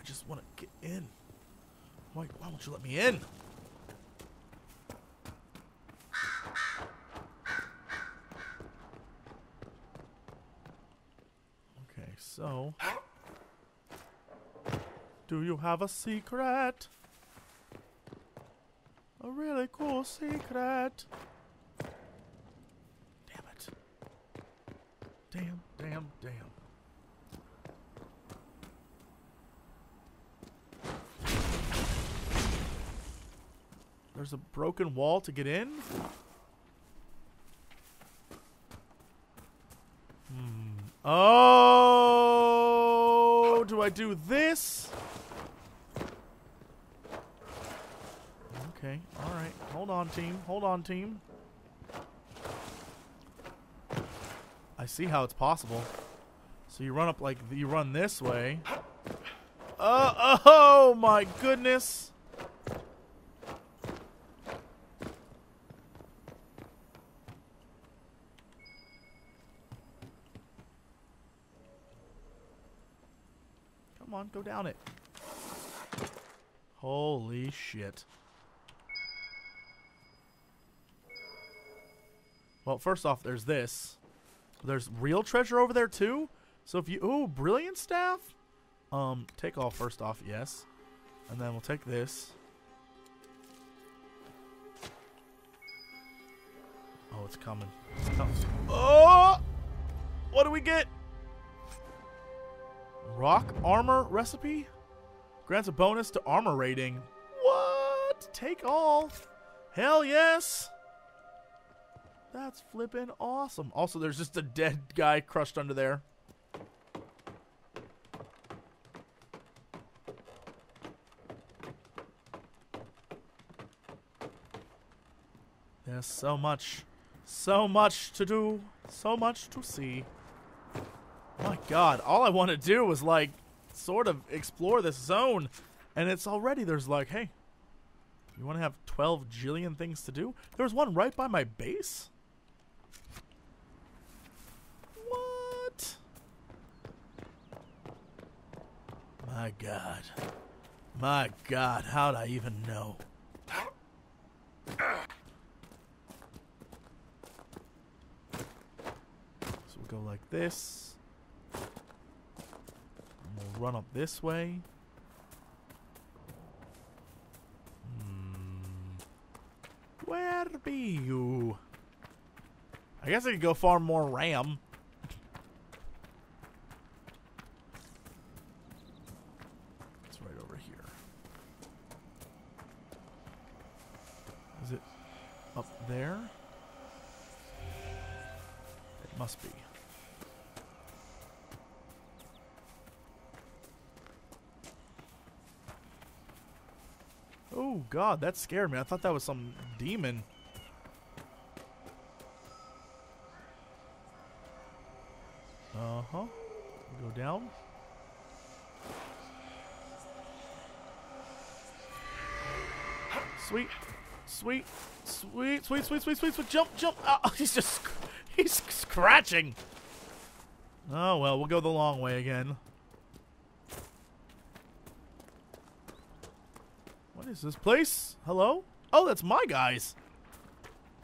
I just want to get in. Why, why won't you let me in? So, do you have a secret? A really cool secret? Damn it. Damn, damn, damn. There's a broken wall to get in? Hmm. Oh! Do I do this? Okay, alright. Hold on, team. Hold on, team. I see how it's possible. So you run up like you run this way. Uh, oh my goodness. Go down it. Holy shit. Well, first off, there's this. There's real treasure over there too. So if you... Ooh, brilliant staff. Um, take all first off, yes. And then we'll take this. Oh, it's coming. It's coming. Oh! What do we get? Rock armor recipe grants a bonus to armor rating. What? Take all. Hell yes. That's flippin' awesome. Also, there's just a dead guy crushed under there. There's so much, so much to do, so much to see. My god, all I want to do is, like, sort of explore this zone, and it's already, there's like, hey, you want to have twelve jillion things to do? There was one right by my base? What? My god. My god, how'd I even know? So we'll go like this. We'll run up this way. Hmm. Where be you? I guess I could go farm more ram. It's right over here. Is it up there? It must be. Oh god, that scared me. I thought that was some demon. Uh-huh. Go down. Sweet. Sweet. Sweet. Sweet, sweet, sweet, sweet, sweet. Jump, jump. Oh, he's just... Sc he's scratching. Oh, well, we'll go the long way again. What is this place? Hello? Oh, that's my guys.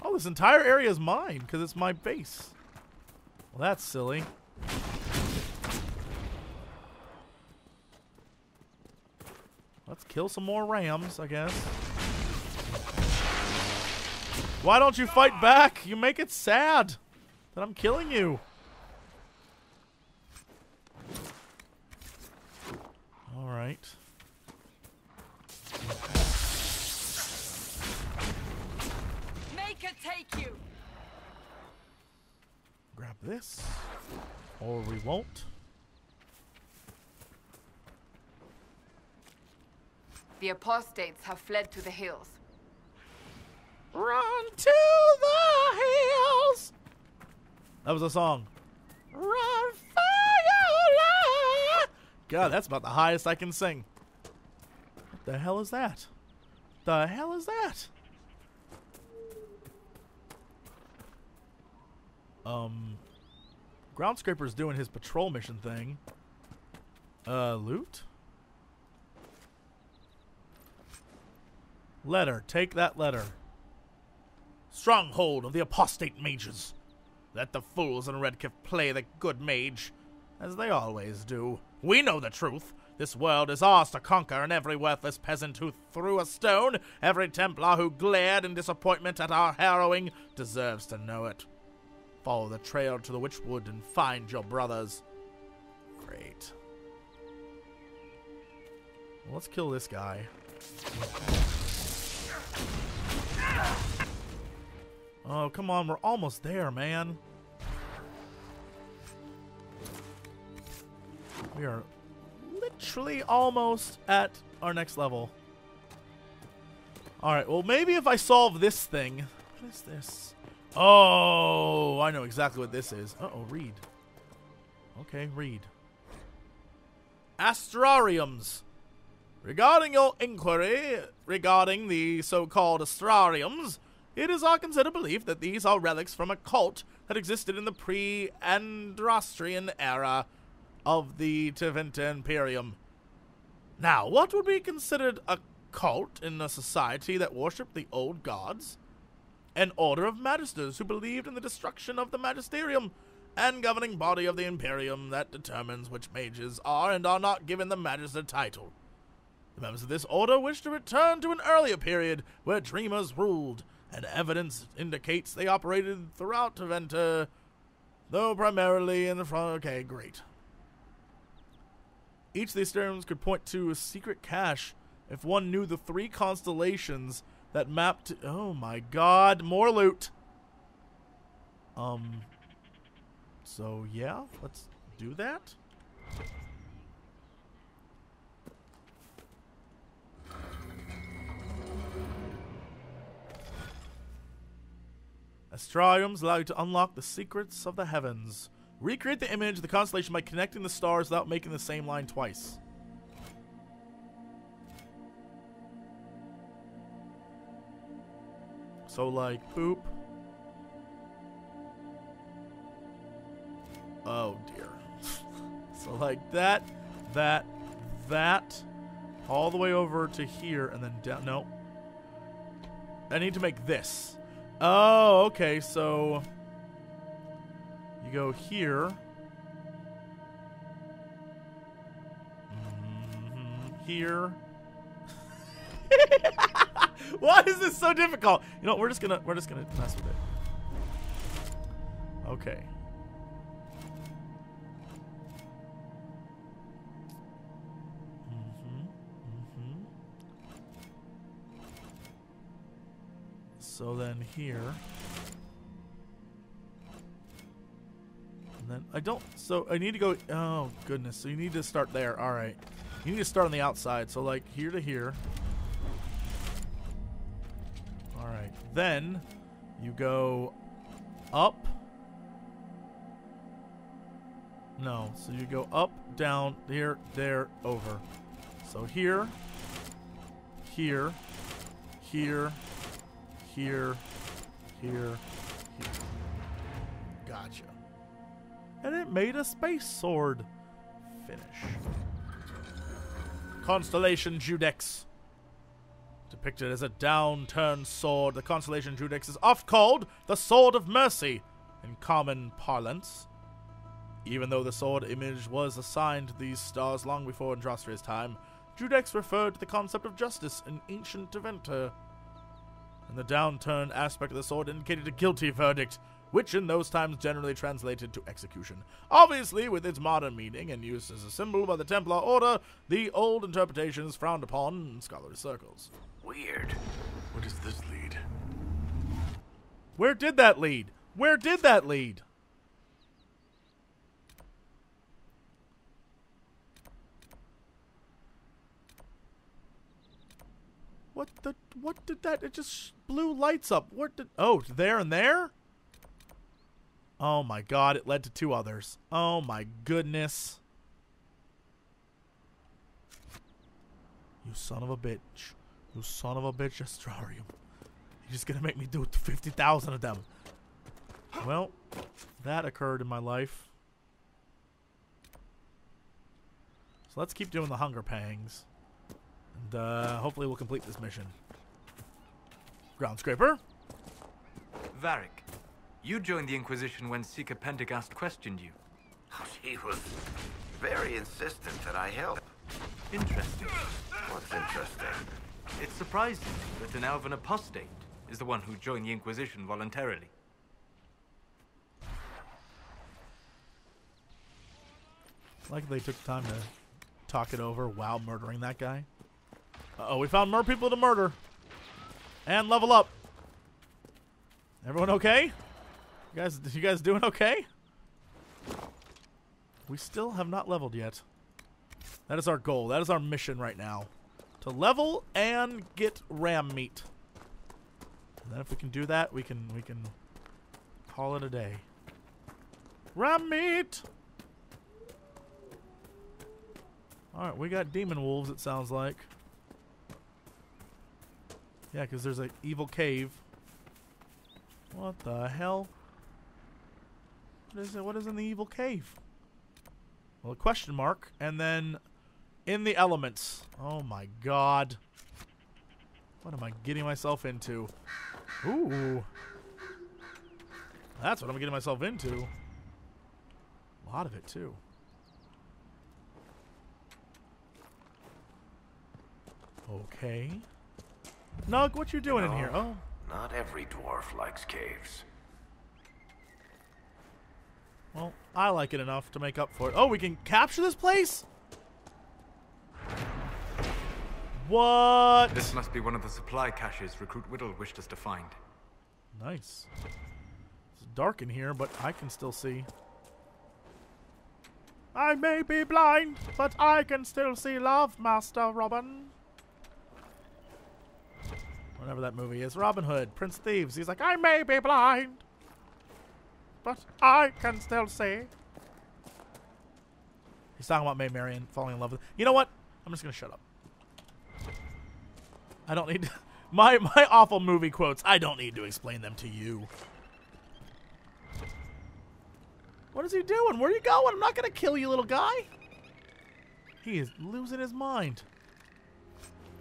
Oh, this entire area is mine because it's my base. Well, that's silly. Let's kill some more rams, I guess. Why don't you fight back? You make it sad that I'm killing you. Alright. Maker, take you. Grab this. Or we won't. The apostates have fled to the hills. Run to the hills! That was a song. Run, Fiola! God, that's about the highest I can sing. What the hell is that? The hell is that? Um, Ground Scraper's doing his patrol mission thing. Uh, loot? Letter. Take that letter. Stronghold of the apostate mages. Let the fools in Redcliffe play the good mage, as they always do. We know the truth. This world is ours to conquer, and every worthless peasant who threw a stone, every Templar who glared in disappointment at our harrowing, deserves to know it. Follow the trail to the Witchwood and find your brothers. Great. Well, let's kill this guy. Oh, come on, we're almost there, man. We are literally almost at our next level. Alright, well, maybe if I solve this thing. What is this? Oh, I know exactly what this is. Uh-oh, read. Okay, read. Astrariums. Regarding your inquiry regarding the so-called Astrariums, it is our considered belief that these are relics from a cult that existed in the pre-Androstrian era of the Tevinter Imperium. Now, what would be considered a cult in a society that worshipped the old gods? An order of magisters who believed in the destruction of the magisterium and governing body of the Imperium that determines which mages are and are not given the magister title. The members of this order wish to return to an earlier period where dreamers ruled, and evidence indicates they operated throughout Aventa, though primarily in the front. Okay, great. Each of these terms could point to a secret cache if one knew the three constellations that mapped. Oh my god, more loot! Um. So, yeah, let's do that. Astrariums allow you to unlock the secrets of the heavens. Recreate the image of the constellation by connecting the stars without making the same line twice. So, like, poop. Oh, dear. So, like, that, that, that, all the way over to here, and then down. No. I need to make this. Oh, okay, so you go here. Mm-hmm, here. Why is this so difficult? You know, we're just gonna we're just gonna mess with it. Okay. So then here, and then I don't, so I need to go, oh goodness, so you need to start there, alright. You need to start on the outside, so like here to here. Alright, then you go up, no, so you go up, down, there, there, over. So here, here, here. Here, here, here. Gotcha. And it made a space sword. Finish. Constellation Judex. Depicted as a downturned sword, the constellation Judex is oft called the Sword of Mercy in common parlance. Even though the sword image was assigned to these stars long before Androstria's time, Judex referred to the concept of justice in ancient Tevinter. And the downturn aspect of the sword indicated a guilty verdict which in those times generally translated to execution. Obviously, with its modern meaning and use as a symbol by the Templar Order, the old interpretation is frowned upon in scholarly circles. Weird. Where does this lead? Where did that lead? Where did that lead? What the? What did that? It just blew lights up. What did? Oh, there and there? Oh my god, it led to two others. Oh my goodness. You son of a bitch. You son of a bitch, Astrarium. You're just gonna make me do fifty thousand of them. Well, that occurred in my life. So let's keep doing the hunger pangs. And uh, hopefully we'll complete this mission. Ground Scraper. Varric, you joined the Inquisition when Seeker Pentaghast questioned you. He was very insistent that I help. Interesting. What's interesting? It's surprising that an elven apostate is the one who joined the Inquisition voluntarily. Like they took time to talk it over while murdering that guy. Uh-oh, we found more people to murder. And level up. Everyone okay? You guys, you guys doing okay? We still have not leveled yet. That is our goal. That is our mission right now. To level and get ram meat. And then if we can do that, we can we can call it a day. Ram meat! Alright, we got demon wolves, it sounds like. Yeah, because there's an evil cave. What the hell? What is it? What is in the evil cave? Well, a question mark. And then in the elements. Oh my god. What am I getting myself into? Ooh. That's what I'm getting myself into. A lot of it, too. Okay. Nug, what you doing you know, in here? Oh, not every dwarf likes caves. Well, I like it enough to make up for it. Oh, we can capture this place? What? This must be one of the supply caches Recruit Whittle wished us to find. Nice. It's dark in here, but I can still see. I may be blind, but I can still see love, Master Robin. Whatever that movie is. Robin Hood, Prince of Thieves. He's like, I may be blind, but I can still see. He's talking about May Marian falling in love with... You know what? I'm just going to shut up. I don't need... To my, my awful movie quotes, I don't need to explain them to you. What is he doing? Where are you going? I'm not going to kill you, little guy. He is losing his mind.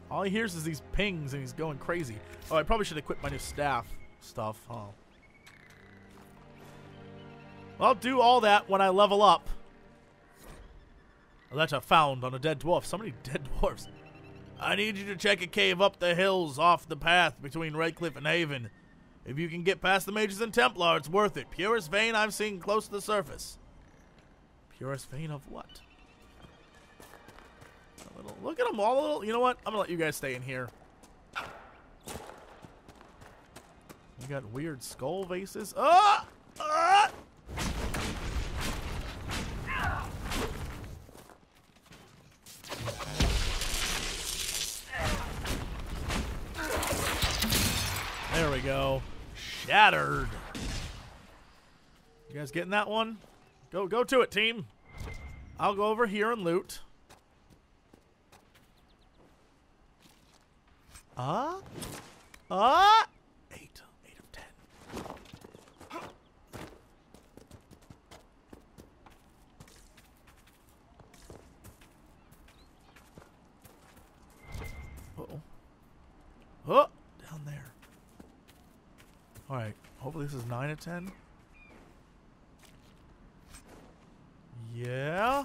All he hears is these pings, and he's going crazy. Oh, I probably should equip my new staff stuff. Huh? Well, I'll do all that when I level up. A letter found on a dead dwarf. So many dead dwarfs. I need you to check a cave up the hills off the path between Redcliffe and Haven. If you can get past the mages and Templar, it's worth it. Purest vein I've seen close to the surface. Purest vein of what? Little, look at them all a little. You know what? I'm going to let you guys stay in here. We got weird skull vases. Ah! Ah! There we go. Shattered. You guys getting that one? Go, go to it, team. I'll go over here and loot. Uh, uh, eight, eight of ten. Uh-oh. Oh, down there. All right, hopefully this is nine of ten. Yeah.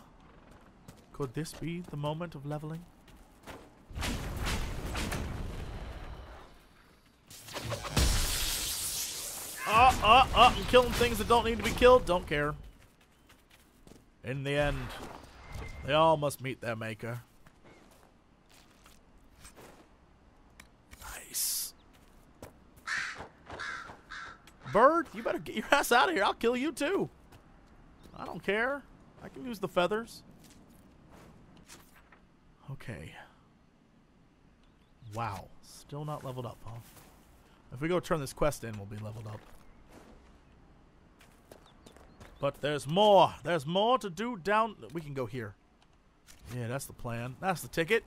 Could this be the moment of leveling? Uh, up and killing things that don't need to be killed. Don't care. In the end, they all must meet their maker. Nice. Bird, you better get your ass out of here. I'll kill you too. I don't care. I can use the feathers. Okay. Wow. Still not leveled up, huh? If we go turn this quest in, we'll be leveled up. But there's more. There's more to do down... We can go here. Yeah, that's the plan. That's the ticket.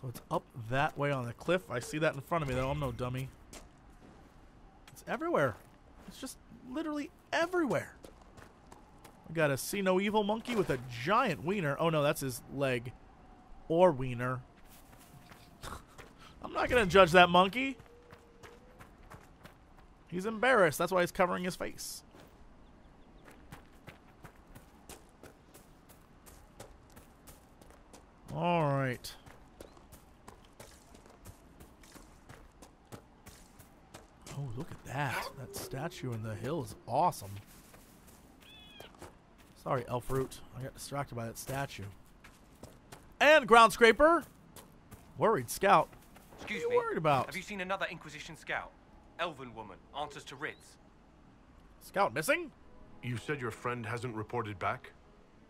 So it's up that way on the cliff. I see that in front of me, though. I'm no dummy. It's everywhere. It's just literally everywhere. We got a see no evil monkey with a giant wiener. Oh, no, that's his leg. Or wiener. I'm not going to judge that monkey. He's embarrassed. That's why he's covering his face. All right. Oh, look at that. That statue in the hill is awesome. Sorry, Elfroot. I got distracted by that statue. And Ground Scraper! Worried Scout. Excuse me. What are you worried about? Have you seen another Inquisition Scout? Elven woman answers to Rids. Scout missing? You said your friend hasn't reported back?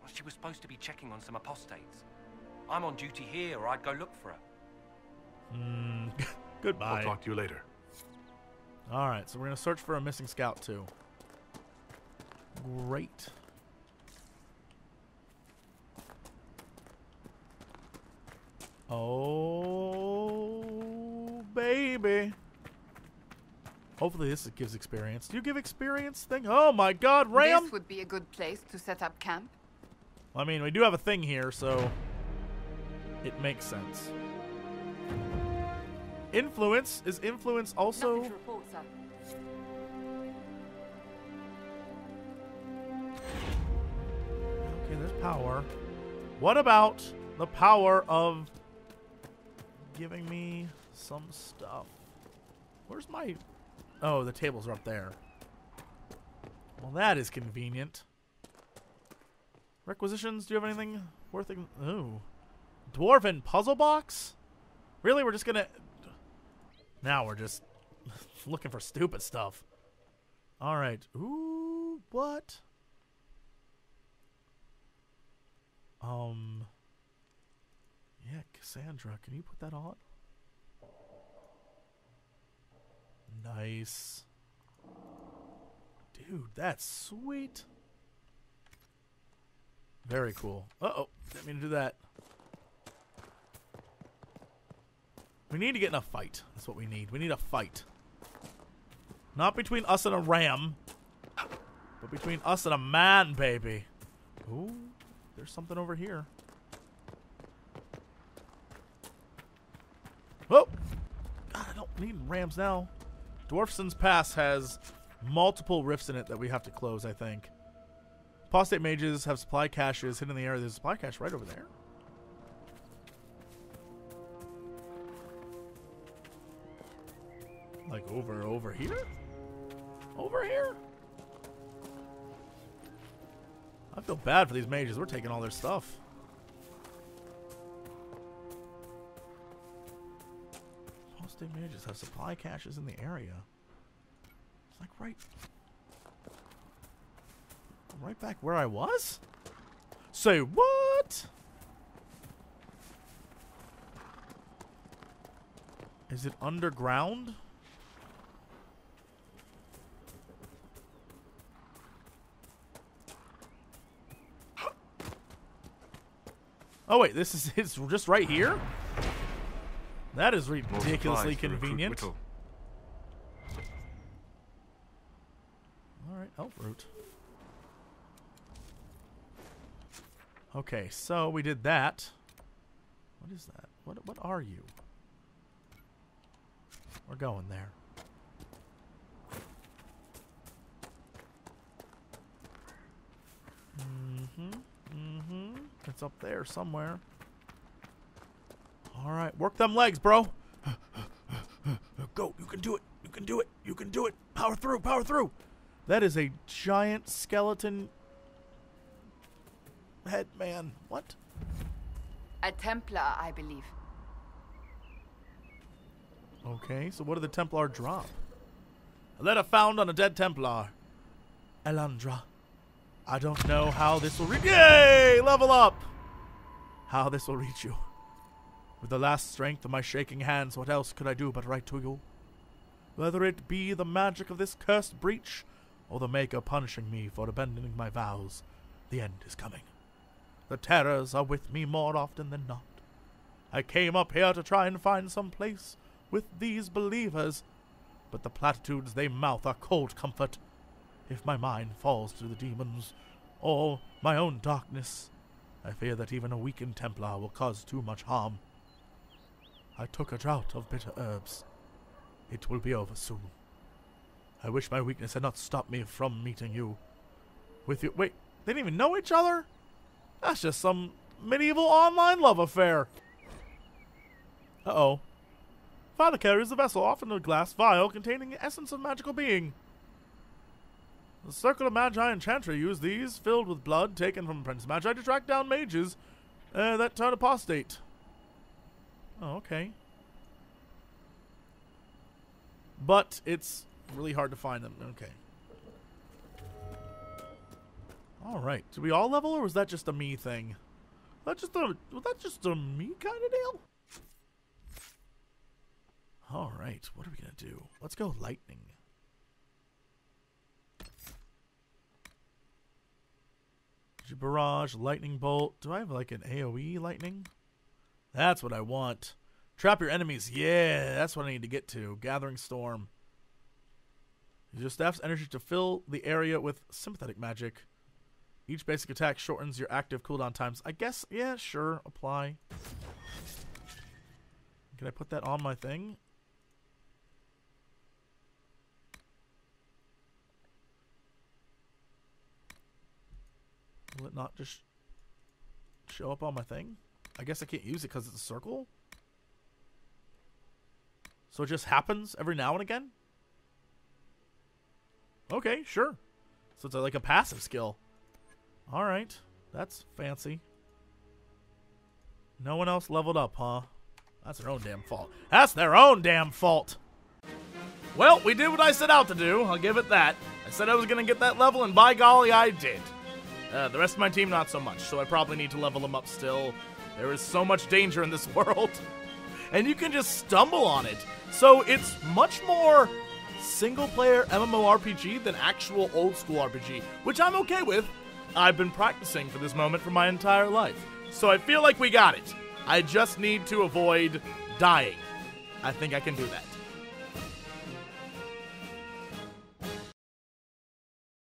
Well, she was supposed to be checking on some apostates. I'm on duty here, or I'd go look for her. Mm, goodbye. I'll talk to you later. All right, so we're gonna search for a missing scout too. Great. Oh, baby. Hopefully this gives experience. Do you give experience thing? Oh my god, Ram! This would be a good place to set up camp. I mean, we do have a thing here, so it makes sense. Influence. Is influence also... Nothing to report, sir. Okay, there's power. What about the power of giving me some stuff? Where's my... Oh, the tables are up there. Well, that is convenient. Requisitions, do you have anything worth... Ooh. Dwarven puzzle box? Really? We're just gonna... Now we're just looking for stupid stuff. Alright. Ooh, what? Um... Yeah, Cassandra, can you put that on? Nice. Dude, that's sweet. Very cool. Uh-oh. Didn't mean to do that. We need to get in a fight. That's what we need. We need a fight. Not between us and a ram, but between us and a man, baby. Ooh, there's something over here. Whoa! God, I don't need rams now. Dwarfson's Pass has multiple rifts in it that we have to close, I think. Apostate mages have supply caches hidden in the area. There's a supply cache right over there. Like over, over here? Over here? I feel bad for these mages. We're taking all their stuff. Apostate mages have supply caches in the area. It's like right... Right back where I was? Say what? Is it underground? Oh wait, this is it's just right here? That is ridiculously convenient. Alright, Elfroot. Okay, so we did that. What is that? What what are you? We're going there. Mm-hmm. Mm-hmm. It's up there somewhere. All right, work them legs, bro. go. You can do it. You can do it. You can do it. Power through. Power through. That is a giant skeleton head man. What? A Templar, I believe. Okay, so what did the Templar drop? A letter found on a dead Templar. Elandra. I don't know how this will reach. Yay! Level up! How this will reach you. With the last strength of my shaking hands, what else could I do but write to you? Whether it be the magic of this cursed breach, or the Maker punishing me for abandoning my vows, the end is coming. The terrors are with me more often than not. I came up here to try and find some place with these believers, but the platitudes they mouth are cold comfort. If my mind falls to the demons, or my own darkness, I fear that even a weakened Templar will cause too much harm. I took a draught of bitter herbs. It will be over soon. I wish my weakness had not stopped me from meeting you. With you- wait, they didn't even know each other? That's just some medieval online love affair. Uh-oh. Father carries a vessel, often a glass vial, containing the essence of magical being. The circle of magi and chantry use these, filled with blood taken from apprentice magi, to track down mages uh, that turn apostate. Oh, okay. But it's really hard to find them. Okay. Alright. Did we all level, or was that just a me thing? Was that just a, was that just a me kind of deal? Alright. What are we going to do? Let's go lightning. Barrage, lightning bolt. Do I have like an AoE lightning? That's what I want. Trap your enemies. Yeah, that's what I need to get to. Gathering Storm. Use your staff's energy to fill the area with sympathetic magic. Each basic attack shortens your active cooldown times. I guess, yeah, sure. Apply. Can I put that on my thing? Will it not just show up on my thing? I guess I can't use it because it's a circle. So it just happens every now and again? Okay, sure. So it's like a passive skill. Alright. That's fancy. No one else leveled up, huh? That's their own damn fault. That's their own damn fault! Well, we did what I set out to do. I'll give it that. I said I was going to get that level, and by golly, I did. Uh, the rest of my team, not so much. So I probably need to level them up still. There is so much danger in this world. And you can just stumble on it. So it's much more single-player MMORPG than actual old-school R P G, which I'm okay with. I've been practicing for this moment for my entire life. So I feel like we got it. I just need to avoid dying. I think I can do that.